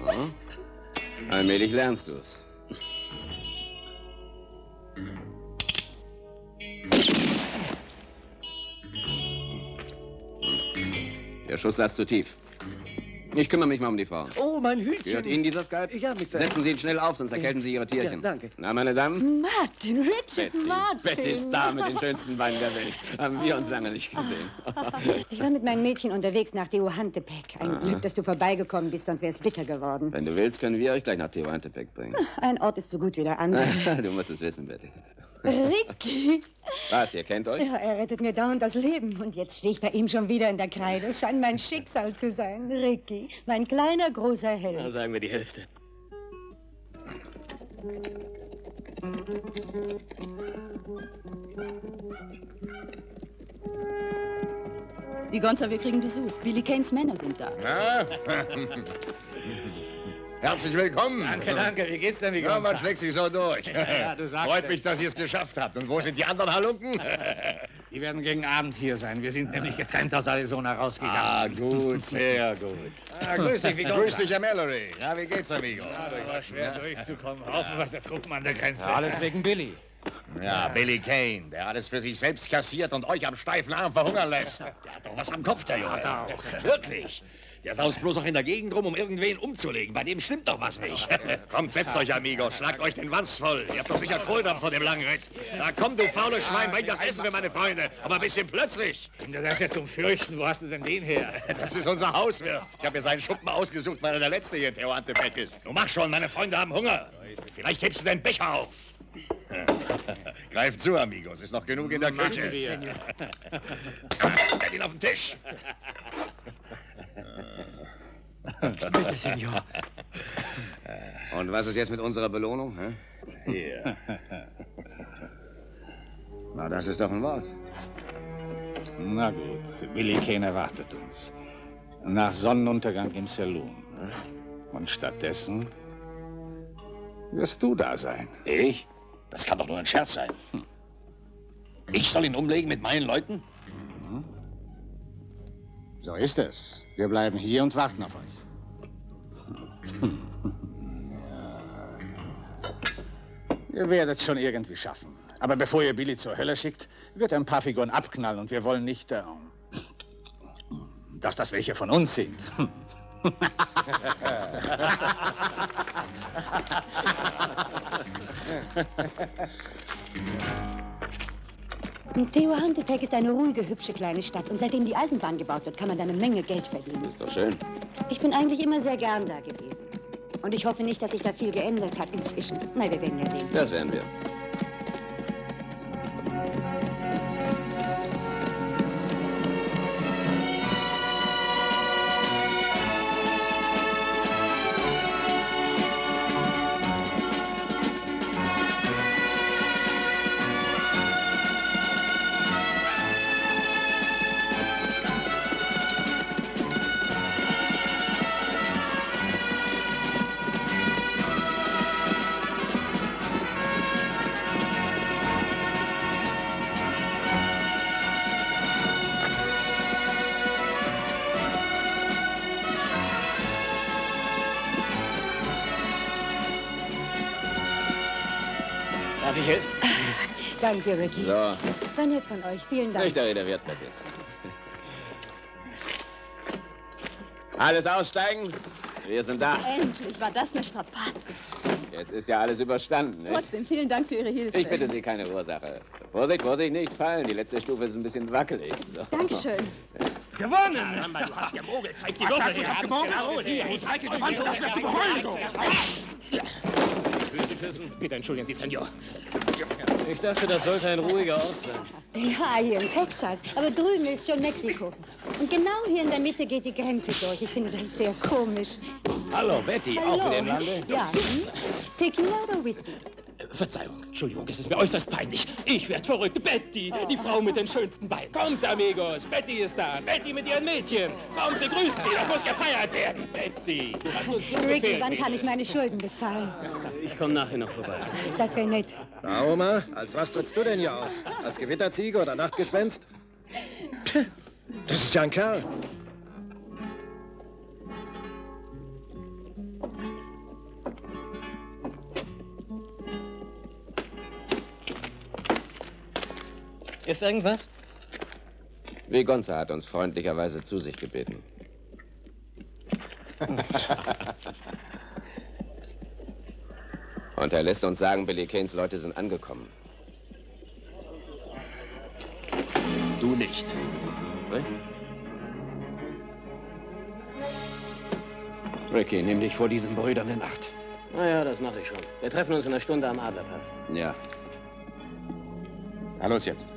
Oh. Allmählich lernst du es. Der Schuss saß zu tief. Ich kümmere mich mal um die Frauen. Oh, mein Hütchen. Gehört Ihnen dieser Skype? Ja, Mr. Setzen Sie ihn schnell auf, sonst erkälten Sie Ihre Tierchen. Ja, danke. Na, meine Damen? Martin, Richard Martin. Betty ist da mit den schönsten Weinen der Welt. Haben wir uns lange nicht gesehen. Ich war mit meinen Mädchen unterwegs nach Tehuantepec. Ein Glück, dass du vorbeigekommen bist, sonst wäre es bitter geworden. Wenn du willst, können wir euch gleich nach Tehuantepec bringen. Ein Ort ist so gut wie der andere. Du musst es wissen, Betty. Ricky! Was, ihr kennt euch? Ja, er rettet mir dauernd das Leben. Und jetzt stehe ich bei ihm schon wieder in der Kreide. Es scheint mein Schicksal zu sein. Ricky, mein kleiner, großer Held. Na, sagen wir die Hälfte. Wie Gonza, wir kriegen Besuch. Billy Kanes Männer sind da. Ja? Herzlich willkommen. Danke, danke. Wie geht's denn, wie Gonza? Ja, man schlägt sich so durch. Ja, du sagst Freut mich, dass ihr es geschafft habt. Und wo sind die anderen Halunken? Die werden gegen Abend hier sein. Wir sind nämlich getrennt aus Arizona rausgegangen. Ah, gut, sehr gut. Ah, grüß dich, wie Gonza. Grüß dich, Herr Mallory. Ja, wie geht's, Amigo? Ja, das war schwer durchzukommen. Haufenweise der Truppen an der Grenze. Ja, alles wegen Billy. Ja, Billy Kane, der alles für sich selbst kassiert und euch am steifen Arm verhungern lässt. Der hat doch was am Kopf, der Junge. Ja, auch. Wirklich. Der saust bloß noch in der Gegend rum, um irgendwen umzulegen. Bei dem stimmt doch was nicht. Kommt, setzt euch, Amigos. Schlagt euch den Wanz voll. Ihr habt doch sicher Kohldampf von dem langen Ritt. Na komm, du faules Schwein, bring das Essen für meine Freunde. Aber ein bisschen plötzlich. Wenn du das jetzt umfürchten, wo hast du denn den her? Das ist unser Hauswirt. Ich habe mir seinen Schuppen ausgesucht, weil er der Letzte hier in Tehuantepec ist. Du mach schon, meine Freunde haben Hunger. Vielleicht hebst du den Becher auf. Greift zu, Amigos. Ist noch genug in der Küche. Stell ihn auf den Tisch. Bitte, Senor. Und was ist jetzt mit unserer Belohnung? Hier. Na, das ist doch ein Wort. Na gut, Billy Kane erwartet uns. Nach Sonnenuntergang im Saloon. Und stattdessen wirst du da sein. Ich? Das kann doch nur ein Scherz sein. Ich soll ihn umlegen mit meinen Leuten? So ist es. Wir bleiben hier und warten auf euch. Ihr werdet es schon irgendwie schaffen. Aber bevor ihr Billy zur Hölle schickt, wird er ein paar Figuren abknallen und wir wollen nicht, dass das welche von uns sind. Tehuantepec ist eine ruhige, hübsche kleine Stadt. Und seitdem die Eisenbahn gebaut wird, kann man da eine Menge Geld verdienen. Das ist doch schön. Ich bin eigentlich immer sehr gern da gewesen. Und ich hoffe nicht, dass sich da viel geändert hat inzwischen. Na, wir werden ja sehen. Das werden wir. Darf ich helfen? Danke, Ricky. So. War nett von euch. Vielen Dank. Nicht der Rede wert, Betty. Alles aussteigen. Wir sind da. Endlich war das eine Strapaze. Jetzt ist ja alles überstanden, nicht? Trotzdem, vielen Dank für Ihre Hilfe. Ich bitte Sie, keine Ursache. Vorsicht, Vorsicht, nicht fallen. Die letzte Stufe ist ein bisschen wackelig. So. Dankeschön. Gewonnen! Ja, du hast gemogelt. Zeig die Luft. Ich hab gemogelt. Ich halte die Wand, das wirst du geheult. Bitte entschuldigen Sie, Senor. Ich dachte, das sollte ein ruhiger Ort sein. Ja, hier in Texas. Aber drüben ist schon Mexiko. Und genau hier in der Mitte geht die Grenze durch. Ich finde das sehr komisch. Hallo, Betty. Hallo. Auch in dem Lande? Ja. Tequila oder Whisky? Verzeihung, Entschuldigung, es ist mir äußerst peinlich. Ich werde verrückt. Betty, die Frau mit den schönsten Beinen. Kommt, Amigos, Betty ist da. Betty mit ihren Mädchen. Kommt, begrüßt sie, das muss gefeiert werden. Betty, du hast uns so gefehlt. Wann kann ich meine Schulden bezahlen? Ich komme nachher noch vorbei. Das wäre nett. Na, Oma, als was trittst du denn hier auf? Als Gewitterziege oder Nachtgespenst? Das ist ja ein Kerl. Ist irgendwas? Vegonza hat uns freundlicherweise zu sich gebeten. Und er lässt uns sagen, Billy Kanes Leute sind angekommen. Du nicht. Ricky, nimm dich vor diesen Brüdern in Acht. Na ja, das mache ich schon. Wir treffen uns in einer Stunde am Adlerpass. Ja. Na los jetzt.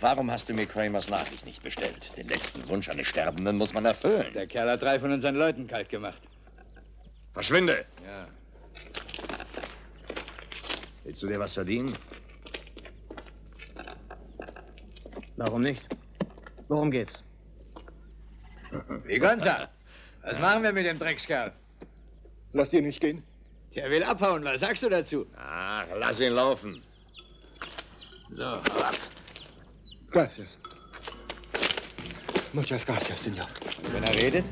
Warum hast du mir Kramers Nachricht nicht bestellt? Den letzten Wunsch eines Sterbenden muss man erfüllen. Der Kerl hat 3 von unseren Leuten kalt gemacht. Verschwinde! Ja. Willst du dir was verdienen? Warum nicht? Worum geht's? Vegonza, was machen wir mit dem Dreckskerl? Lass ihn nicht gehen. Der will abhauen, was sagst du dazu? Ach, lass ihn laufen. So, hau ab. Gracias. Muchas gracias, Senor. Und wenn er redet?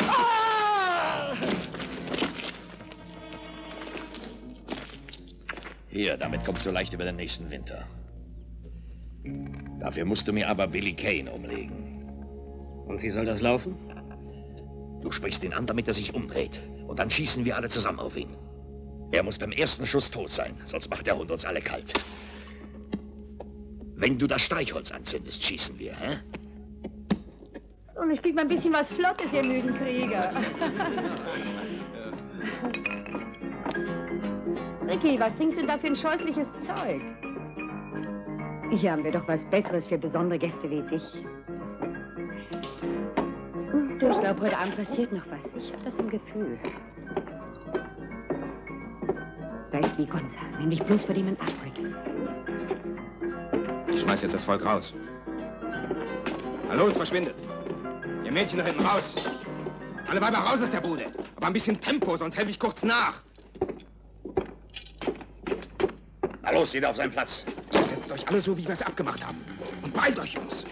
Ah! Hier, damit kommst du leicht über den nächsten Winter. Dafür musst du mir aber Billy Kane umlegen. Und wie soll das laufen? Du sprichst ihn an, damit er sich umdreht. Und dann schießen wir alle zusammen auf ihn. Er muss beim ersten Schuss tot sein, sonst macht der Hund uns alle kalt. Wenn du das Streichholz anzündest, schießen wir, hä? Und ich krieg mal ein bisschen was Flottes, ihr müden Krieger. Ricky, was trinkst du da für ein scheußliches Zeug? Hier haben wir doch was Besseres für besondere Gäste wie dich. Du, ich glaube, heute Abend passiert noch was. Ich habe das im Gefühl. Da ist Vegonza, nimm dich bloß vor dem in Afrika. Ich schmeiß jetzt das Volk raus. Hallo, es verschwindet. Ihr Mädchen nach hinten raus. Alle Weiber raus aus der Bude. Aber ein bisschen Tempo, sonst helfe ich kurz nach. Na los, jeder auf seinen Platz. Setzt euch alle so, wie wir es abgemacht haben. Und beeilt euch, Jungs.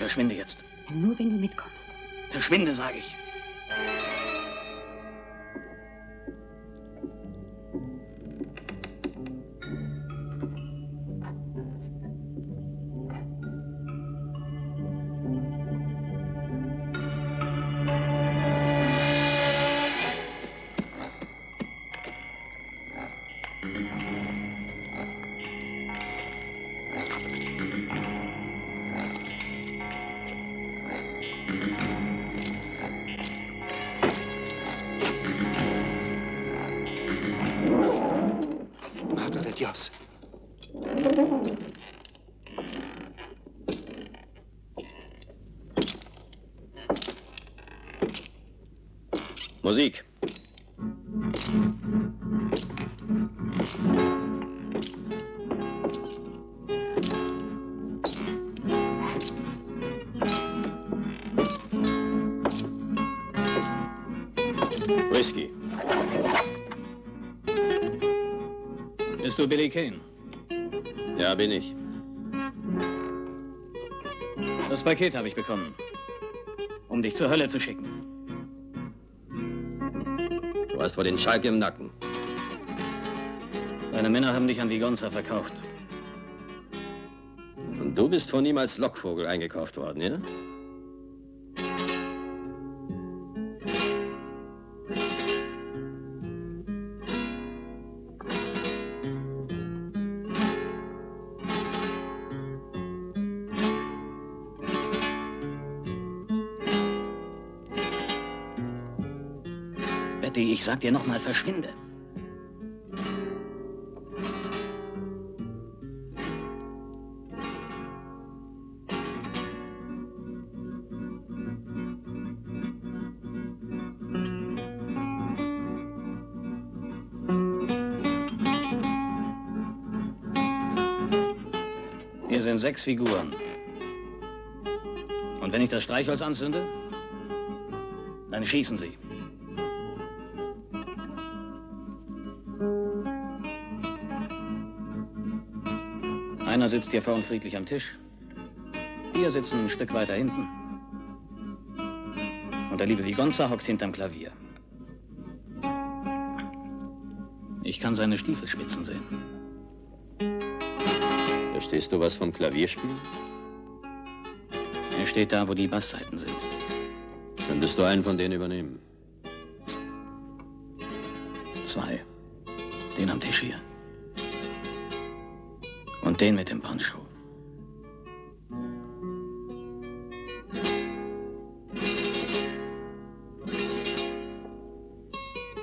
Verschwinde jetzt. Nur wenn du mitkommst. Verschwinde, sage ich. Musik. Whisky. Bist du Billy Kane? Ja, bin ich. Das Paket habe ich bekommen, um dich zur Hölle zu schicken. Du hast wohl den Schalk im Nacken. Deine Männer haben dich an Vigonza verkauft. Und du bist von ihm als Lockvogel eingekauft worden, ja? Betty, ich sag dir nochmal, verschwinde. Hier sind 6 Figuren. Und wenn ich das Streichholz anzünde, dann schießen sie. Einer sitzt hier vorn friedlich am Tisch. Wir sitzen ein Stück weiter hinten. Und der liebe Vigonza hockt hinterm Klavier. Ich kann seine Stiefelspitzen sehen. Verstehst du was vom Klavierspiel? Er steht da, wo die Bassseiten sind. Könntest du einen von denen übernehmen? 2. Den am Tisch hier. Und den mit dem Poncho.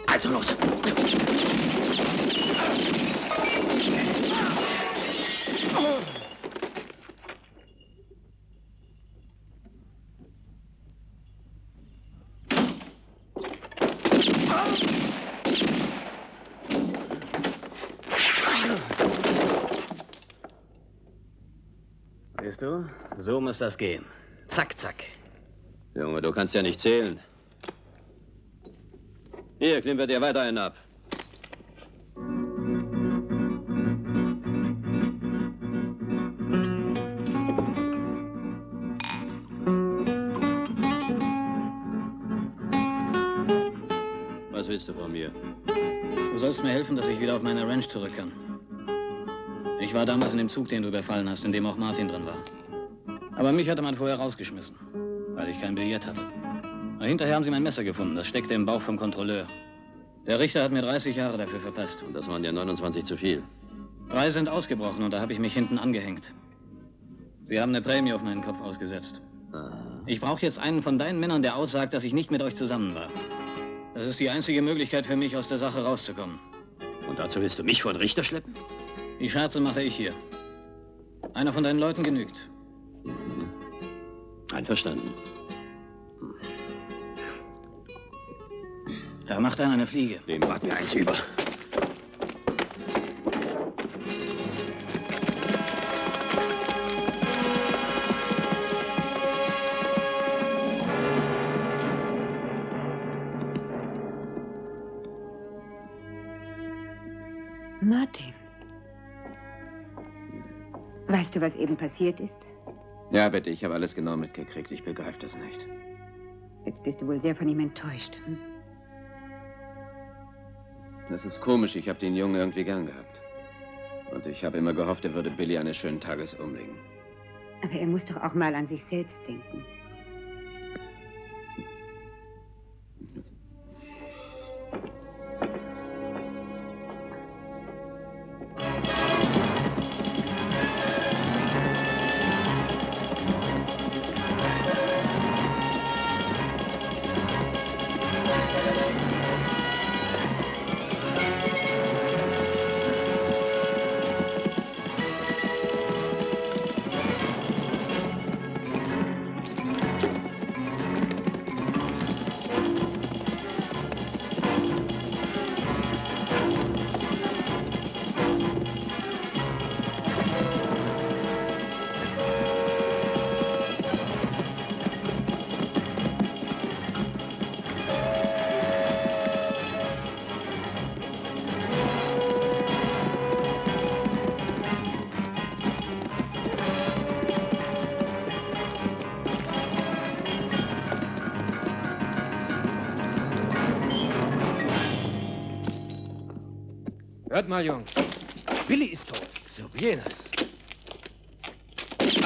Also los! Siehst du? So muss das gehen. Zack, zack. Junge, du kannst ja nicht zählen. Hier, klimpert dir weiter einen ab. Was willst du von mir? Du sollst mir helfen, dass ich wieder auf meine Ranch zurück kann. Ich war damals in dem Zug, den du überfallen hast, in dem auch Martin drin war. Aber mich hatte man vorher rausgeschmissen, weil ich kein Billett hatte. Aber hinterher haben sie mein Messer gefunden, das steckte im Bauch vom Kontrolleur. Der Richter hat mir 30 Jahre dafür verpasst. Und das waren ja 29 zu viel. 3 sind ausgebrochen und da habe ich mich hinten angehängt. Sie haben eine Prämie auf meinen Kopf ausgesetzt. Ich brauche jetzt einen von deinen Männern, der aussagt, dass ich nicht mit euch zusammen war. Das ist die einzige Möglichkeit für mich, aus der Sache rauszukommen. Und dazu willst du mich vor den Richter schleppen? Die Scherze mache ich hier. Einer von deinen Leuten genügt. Einverstanden. Da macht einer eine Fliege. Dem macht mir eins über. Martin. Weißt du, was eben passiert ist? Ja, bitte, ich habe alles genau mitgekriegt. Ich begreife das nicht. Jetzt bist du wohl sehr von ihm enttäuscht. Hm? Das ist komisch. Ich habe den Jungen irgendwie gern gehabt. Und ich habe immer gehofft, er würde Billy eines schönen Tages umlegen. Aber er muss doch auch mal an sich selbst denken. Hört mal, Jungs. Billy ist tot. So jenes. Oh!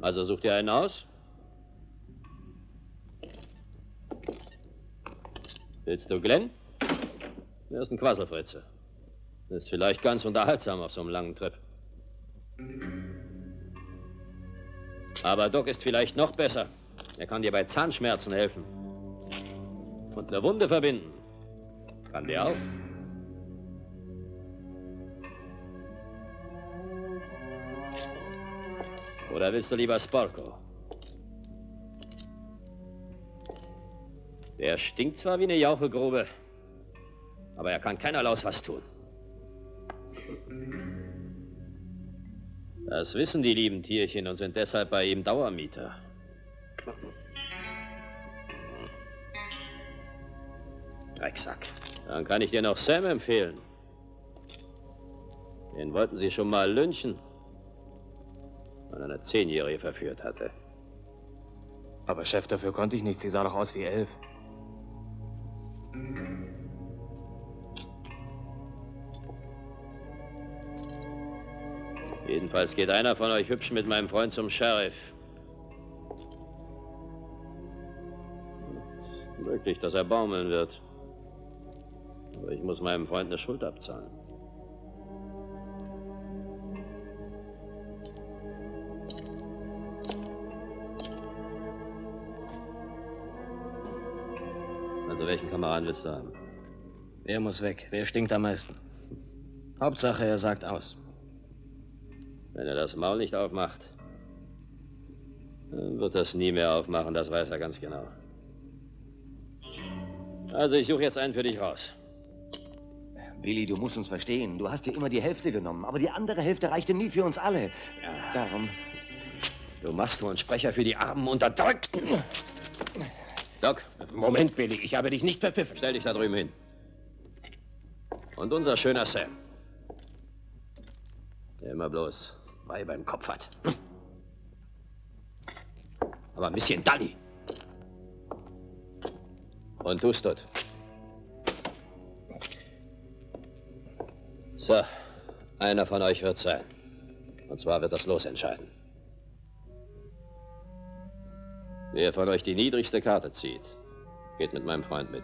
Also sucht ihr einen aus? Willst du Glenn? Er ist ein Quasselfritze. Ist vielleicht ganz unterhaltsam auf so einem langen Trip. Aber Doc ist vielleicht noch besser. Er kann dir bei Zahnschmerzen helfen. Und eine Wunde verbinden. Kann der auch. Oder willst du lieber Sporko? Der stinkt zwar wie eine Jauchegrube, aber er kann keiner laus was tun. Das wissen die lieben Tierchen und sind deshalb bei ihm Dauermieter. Drecksack. Dann kann ich dir noch Sam empfehlen. Den wollten sie schon mal lynchen, weil er eine 10-Jährige verführt hatte. Aber Chef, dafür konnte ich nichts. Sie sah doch aus wie 11. Jedenfalls geht einer von euch hübsch mit meinem Freund zum Sheriff. Es ist möglich, dass er baumeln wird. Aber ich muss meinem Freund eine Schuld abzahlen. Also welchen Kameraden willst du haben? Wer muss weg? Wer stinkt am meisten? Hauptsache, er sagt aus. Wenn er das Maul nicht aufmacht, dann wird das nie mehr aufmachen, das weiß er ganz genau. Also, ich suche jetzt einen für dich raus. Billy, du musst uns verstehen. Du hast dir immer die Hälfte genommen, aber die andere Hälfte reichte nie für uns alle. Ja. Darum. Du machst wohl einen Sprecher für die armen Unterdrückten. Doc. Moment, Billy, ich habe dich nicht verpfiffen. Stell dich da drüben hin. Und unser schöner Sam. Der immer bloß Weiber im Kopf hat. Hm. Aber ein bisschen Dalli. Und tust dort. So, einer von euch wird sein. Und zwar wird das Los entscheiden. Wer von euch die niedrigste Karte zieht, geht mit meinem Freund mit.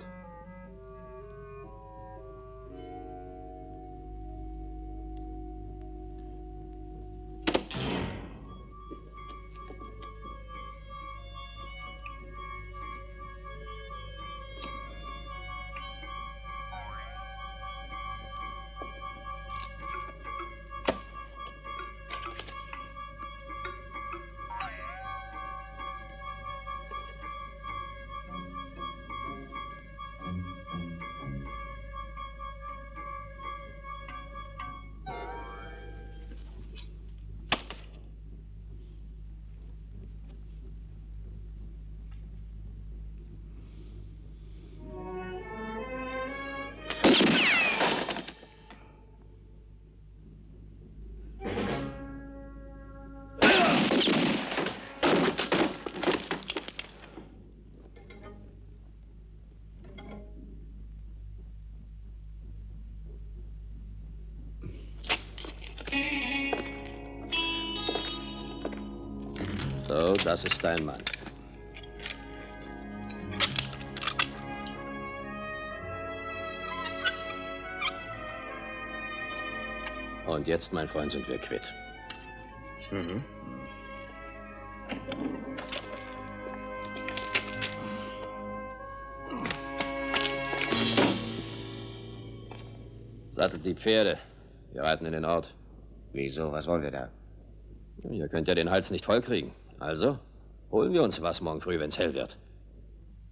So, das ist dein Mann. Und jetzt, mein Freund, sind wir quitt. Mhm. Sattelt die Pferde. Wir reiten in den Ort. Wieso? Was wollen wir da? Ihr könnt ja den Hals nicht vollkriegen. Also, holen wir uns was morgen früh, wenn's hell wird.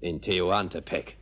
In Tehuantepec.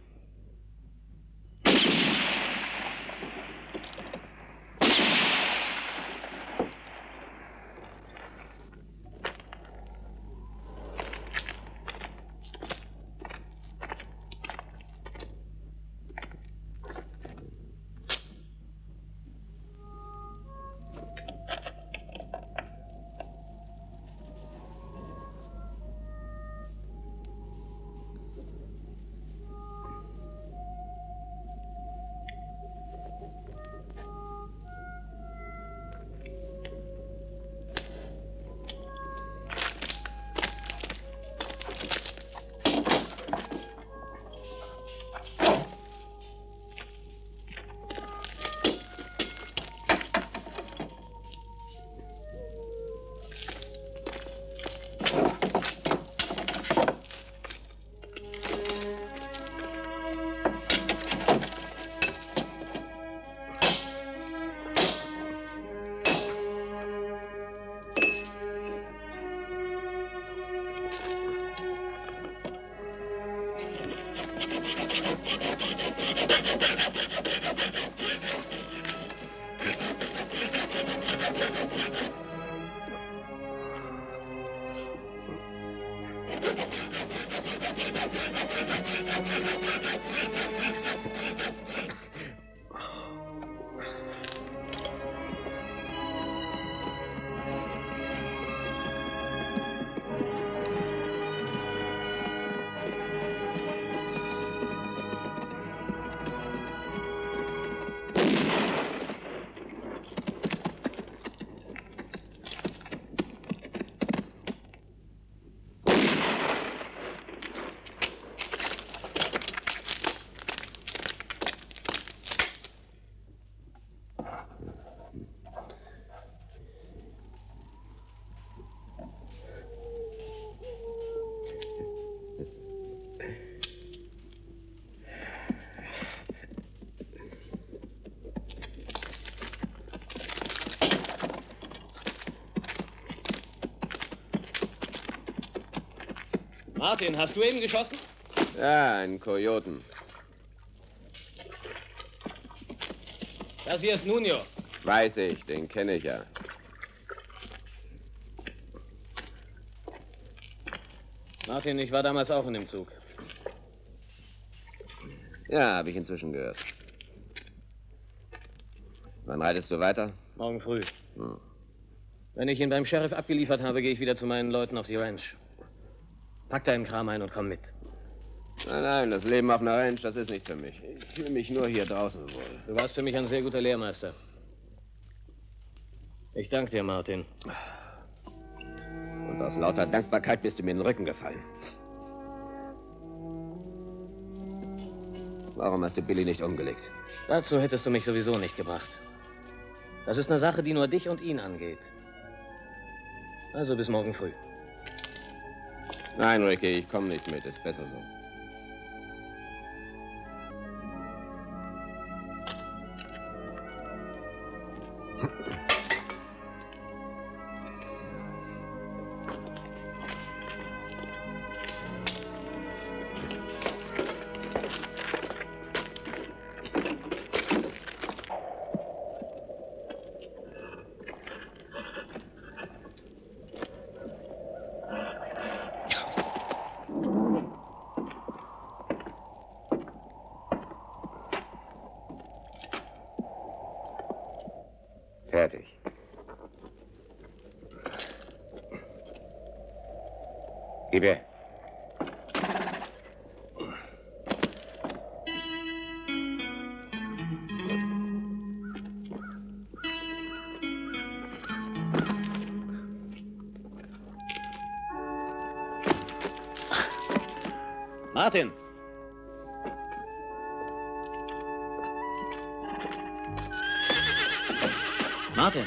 Martin, hast du eben geschossen? Ja, einen Kojoten. Das hier ist Nuno. Weiß ich, den kenne ich ja. Martin, ich war damals auch in dem Zug. Ja, habe ich inzwischen gehört. Wann reitest du weiter? Morgen früh. Hm. Wenn ich ihn beim Sheriff abgeliefert habe, gehe ich wieder zu meinen Leuten auf die Ranch. Pack deinen Kram ein und komm mit. Nein, nein, das Leben auf einer Ranch, das ist nicht für mich. Ich fühle mich nur hier draußen wohl. Du warst für mich ein sehr guter Lehrmeister. Ich danke dir, Martin. Und aus lauter Dankbarkeit bist du mir in den Rücken gefallen. Warum hast du Billy nicht umgelegt? Dazu hättest du mich sowieso nicht gebracht. Das ist eine Sache, die nur dich und ihn angeht. Also bis morgen früh. Nein, Ricky, ich komme nicht mit. Ist besser so. Martin! Martin!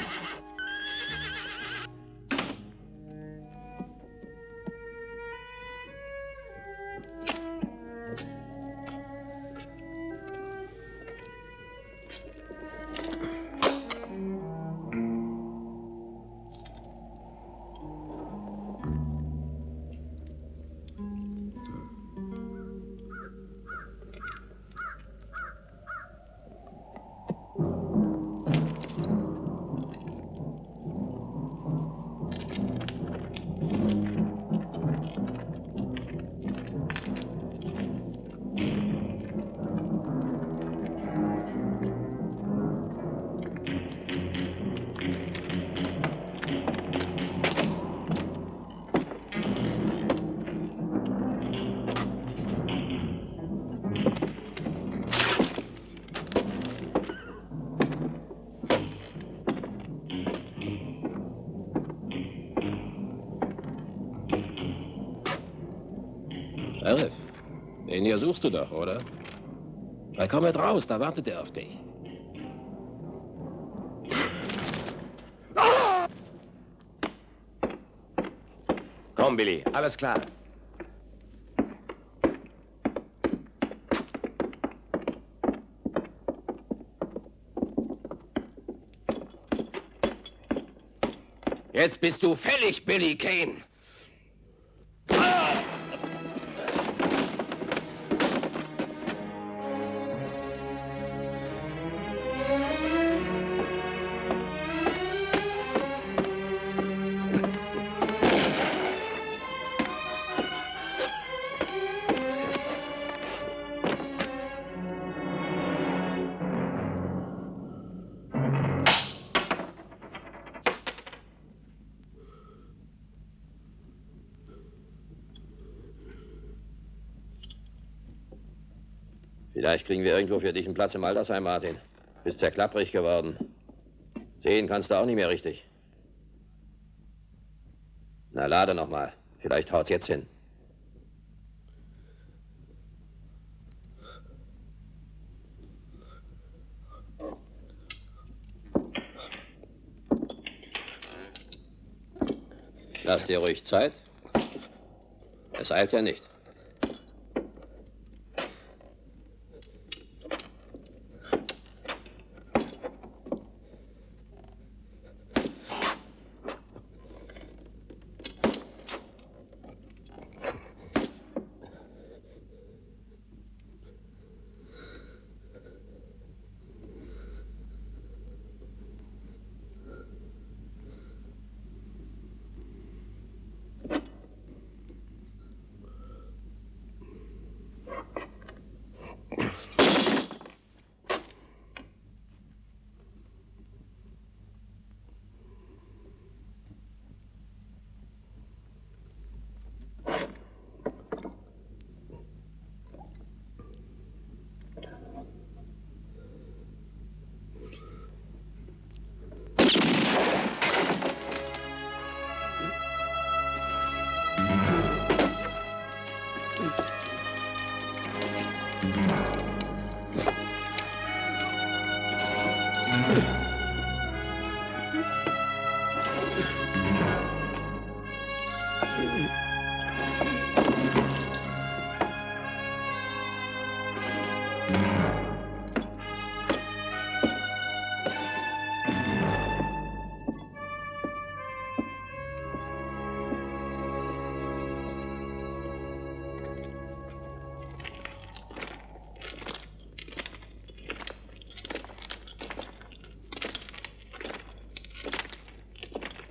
Sheriff, den hier suchst du doch, oder? Na komm mit raus, da wartet er auf dich. Ah! Komm, Billy, alles klar. Jetzt bist du fällig, Billy Kane. Vielleicht kriegen wir irgendwo für dich einen Platz im Altersheim, Martin. Bist zerklapprig geworden. Sehen kannst du auch nicht mehr richtig. Na, lade noch mal. Vielleicht haut's jetzt hin. Lass dir ruhig Zeit. Es eilt ja nicht.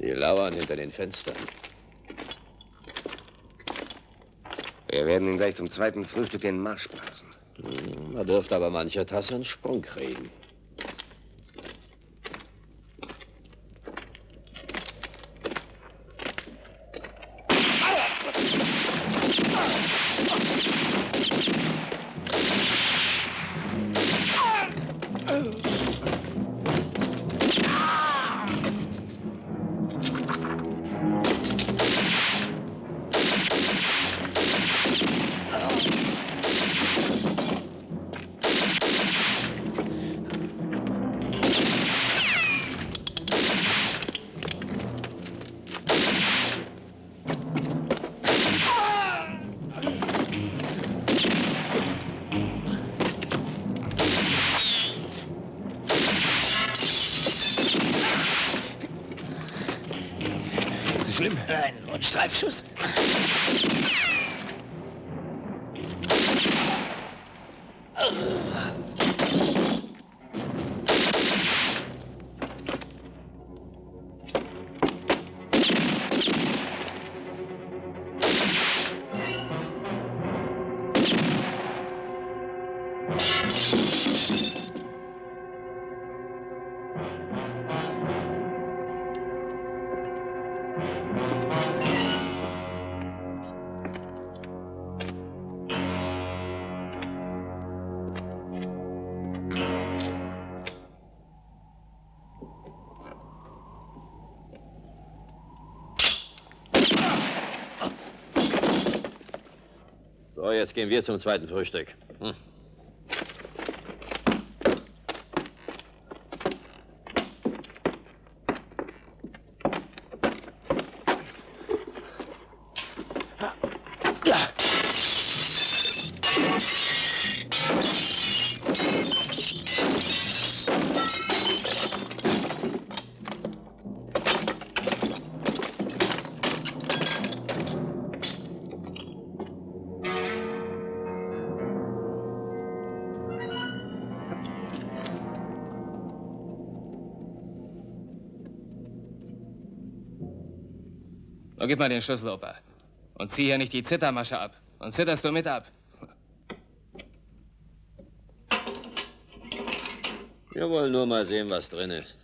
Die lauern hinter den Fenstern. Wir werden ihn gleich zum zweiten Frühstück in den Marsch blasen. Da dürfte aber mancher Tasse einen Sprung kriegen. Streifschuss. So, jetzt gehen wir zum zweiten Frühstück. Gib mal den Schlüssel, Opa. Und zieh hier nicht die Zittermasche ab. Und zitterst du mit ab. Wir wollen nur mal sehen, was drin ist.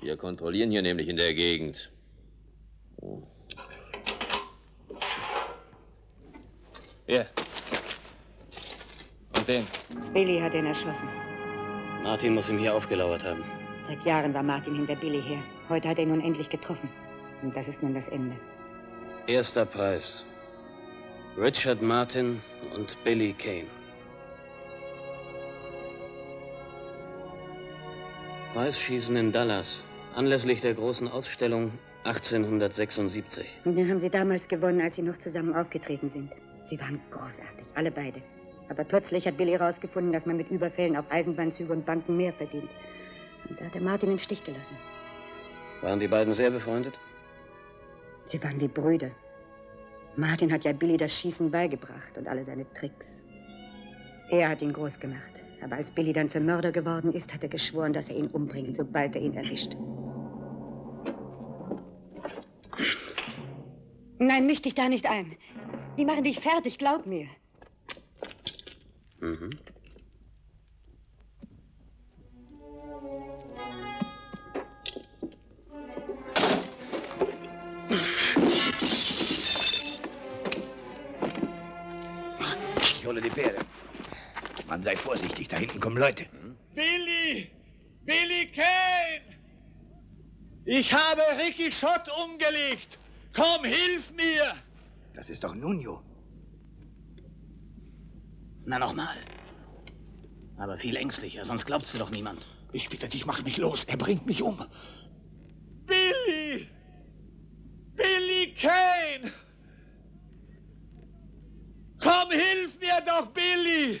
Wir kontrollieren hier nämlich in der Gegend. Hier. mit denen? Billy hat ihn erschossen. Martin muss ihn hier aufgelauert haben. Seit Jahren war Martin hinter Billy her. Heute hat er ihn nun endlich getroffen. Und das ist nun das Ende. Erster Preis. Richard Martin und Billy Kane. Preisschießen in Dallas. Anlässlich der großen Ausstellung 1876. Und den haben Sie damals gewonnen, als Sie noch zusammen aufgetreten sind. Sie waren großartig, alle beide. Aber plötzlich hat Billy herausgefunden, dass man mit Überfällen auf Eisenbahnzüge und Banken mehr verdient. Und da hat er Martin im Stich gelassen. Waren die beiden sehr befreundet? Sie waren wie Brüder. Martin hat ja Billy das Schießen beigebracht und alle seine Tricks. Er hat ihn groß gemacht. Aber als Billy dann zum Mörder geworden ist, hat er geschworen, dass er ihn umbringt, sobald er ihn erwischt. Nein, misch dich da nicht ein. Die machen dich fertig, glaub mir. Mhm. Ich hole die Pferde. Man sei vorsichtig, da hinten kommen Leute. Billy! Billy Kane! Ich habe Ricky Schott umgelegt. Komm, hilf mir! Das ist doch Nuno. Na, nochmal. Aber viel ängstlicher, sonst glaubst du doch niemand. Ich bitte dich, mach mich los. Er bringt mich um. Billy! Billy Kane! Komm, hilf mir doch, Billy!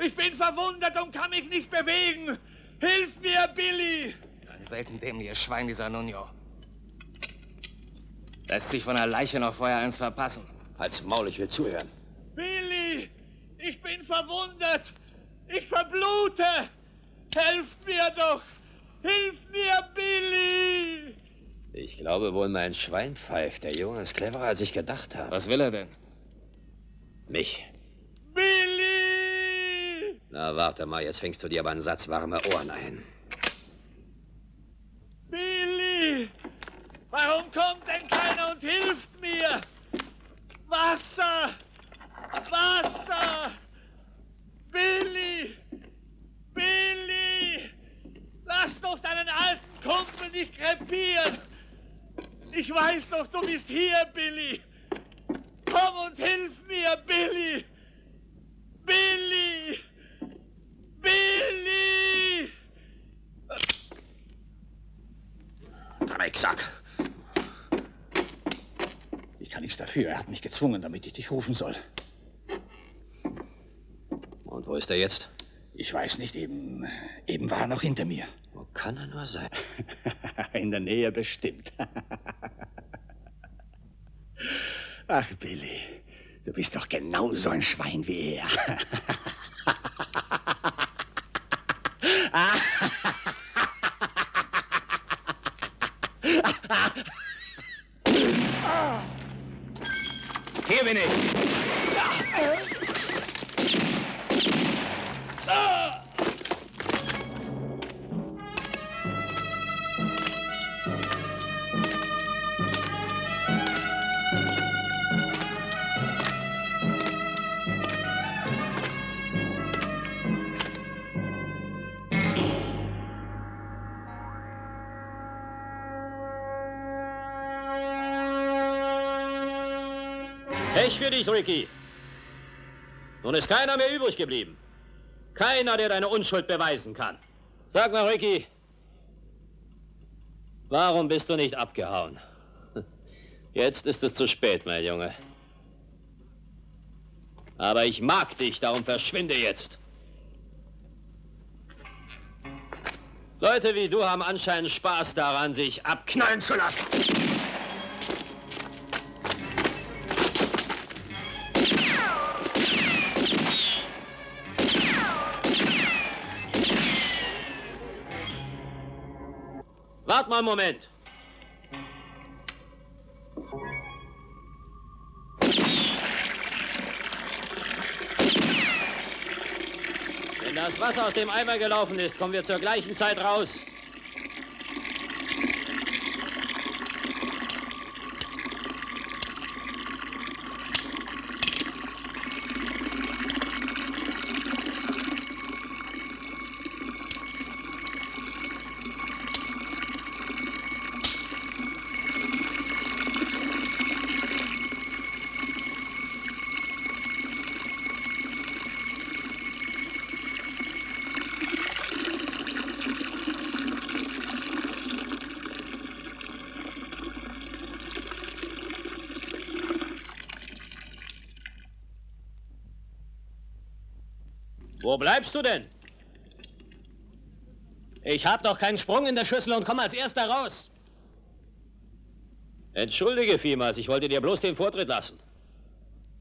Ich bin verwundet und kann mich nicht bewegen. Hilf mir, Billy! Ein selten dämliches Schwein, dieser Nuno. Lässt sich von der Leiche noch vorher eins verpassen. Halt's Maul, ich will zuhören. Billy! Ich bin verwundet! Ich verblute! Helft mir doch! Hilf mir, Billy! Ich glaube wohl, mein Schwein pfeift. Der Junge ist cleverer, als ich gedacht habe. Was will er denn? Mich. Billy! Na, warte mal, jetzt fängst du dir aber einen Satz warme Ohren ein. Billy! Warum kommt denn keiner und hilft mir? Wasser! Wasser! Billy! Billy! Lass doch deinen alten Kumpel nicht krepieren! Ich weiß doch, du bist hier, Billy! Komm und hilf mir, Billy! Billy! Billy! Drecksack! Ich kann nichts dafür. Er hat mich gezwungen, damit ich dich rufen soll. Und wo ist er jetzt? Ich weiß nicht. Eben war er noch hinter mir. Wo kann er nur sein? In der Nähe bestimmt. Ach, Billy, du bist doch genau so ein Schwein wie er. Hier bin ich. Pech für dich, Ricky. Nun ist keiner mehr übrig geblieben. Keiner, der deine Unschuld beweisen kann. Sag mal, Ricky, warum bist du nicht abgehauen? Jetzt ist es zu spät, mein Junge. Aber ich mag dich, darum verschwinde jetzt. Leute wie du haben anscheinend Spaß daran, sich abknallen zu lassen. Wart mal einen Moment. Wenn das Wasser aus dem Eimer gelaufen ist, kommen wir zur gleichen Zeit raus. Wo bleibst du denn? Ich hab doch keinen Sprung in der Schüssel und komm als Erster raus. Entschuldige vielmals, ich wollte dir bloß den Vortritt lassen.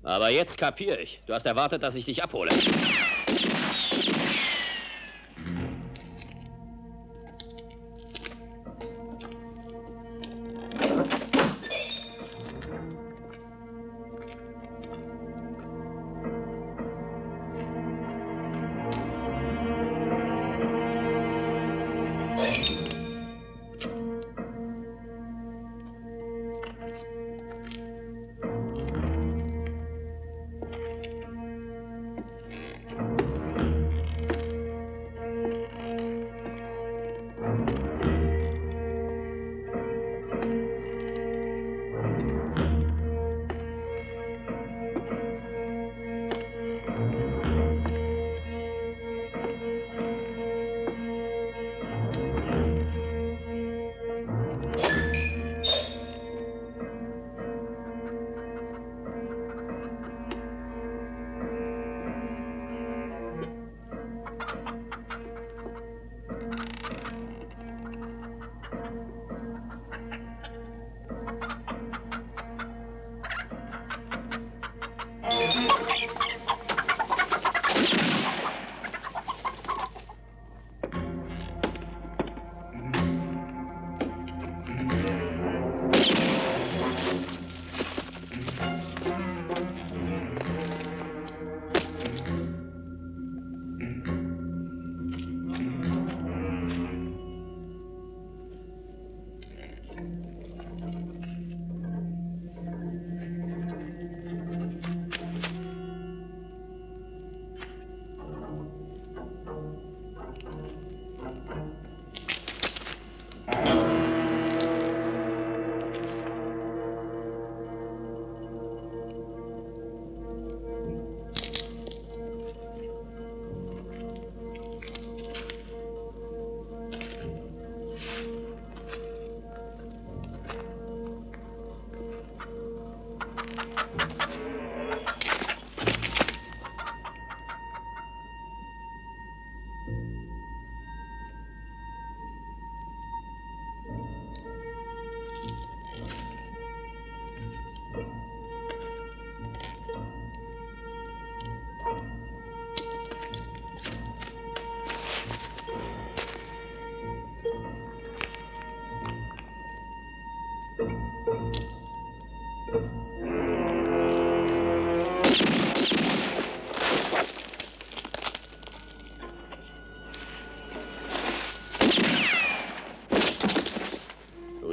Aber jetzt kapiere ich. Du hast erwartet, dass ich dich abhole.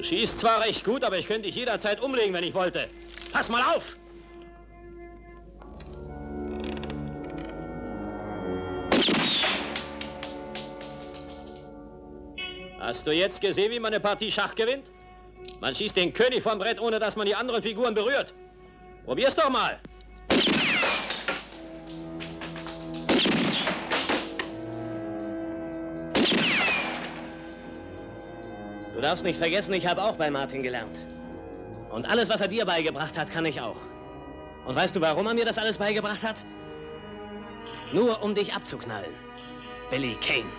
Schießt zwar recht gut, aber ich könnte dich jederzeit umlegen, wenn ich wollte. Pass mal auf! Hast du jetzt gesehen, wie man eine Partie Schach gewinnt? Man schießt den König vom Brett, ohne dass man die anderen Figuren berührt. Probier's doch mal! Du darfst nicht vergessen, ich habe auch bei Martin gelernt. Und alles, was er dir beigebracht hat, kann ich auch. Und weißt du, warum er mir das alles beigebracht hat? Nur um dich abzuknallen. Billy Kane.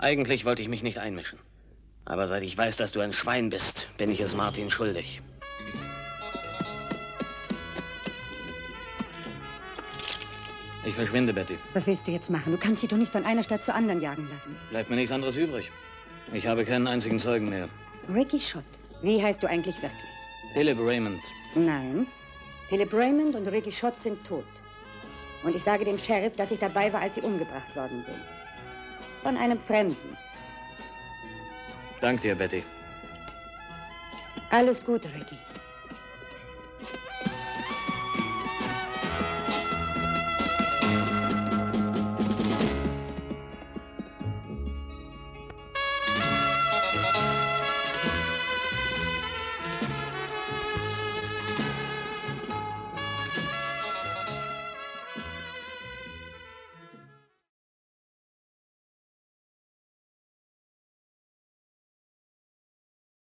Eigentlich wollte ich mich nicht einmischen. Aber seit ich weiß, dass du ein Schwein bist, bin ich es Martin schuldig. Ich verschwinde, Betty. Was willst du jetzt machen? Du kannst sie doch nicht von einer Stadt zur anderen jagen lassen. Bleibt mir nichts anderes übrig. Ich habe keinen einzigen Zeugen mehr. Ricky Schott. Wie heißt du eigentlich wirklich? Philip Raymond. Nein. Philip Raymond und Ricky Schott sind tot. Und ich sage dem Sheriff, dass ich dabei war, als sie umgebracht worden sind. Von einem Fremden. Dank dir, Betty. Alles Gute, Ricky.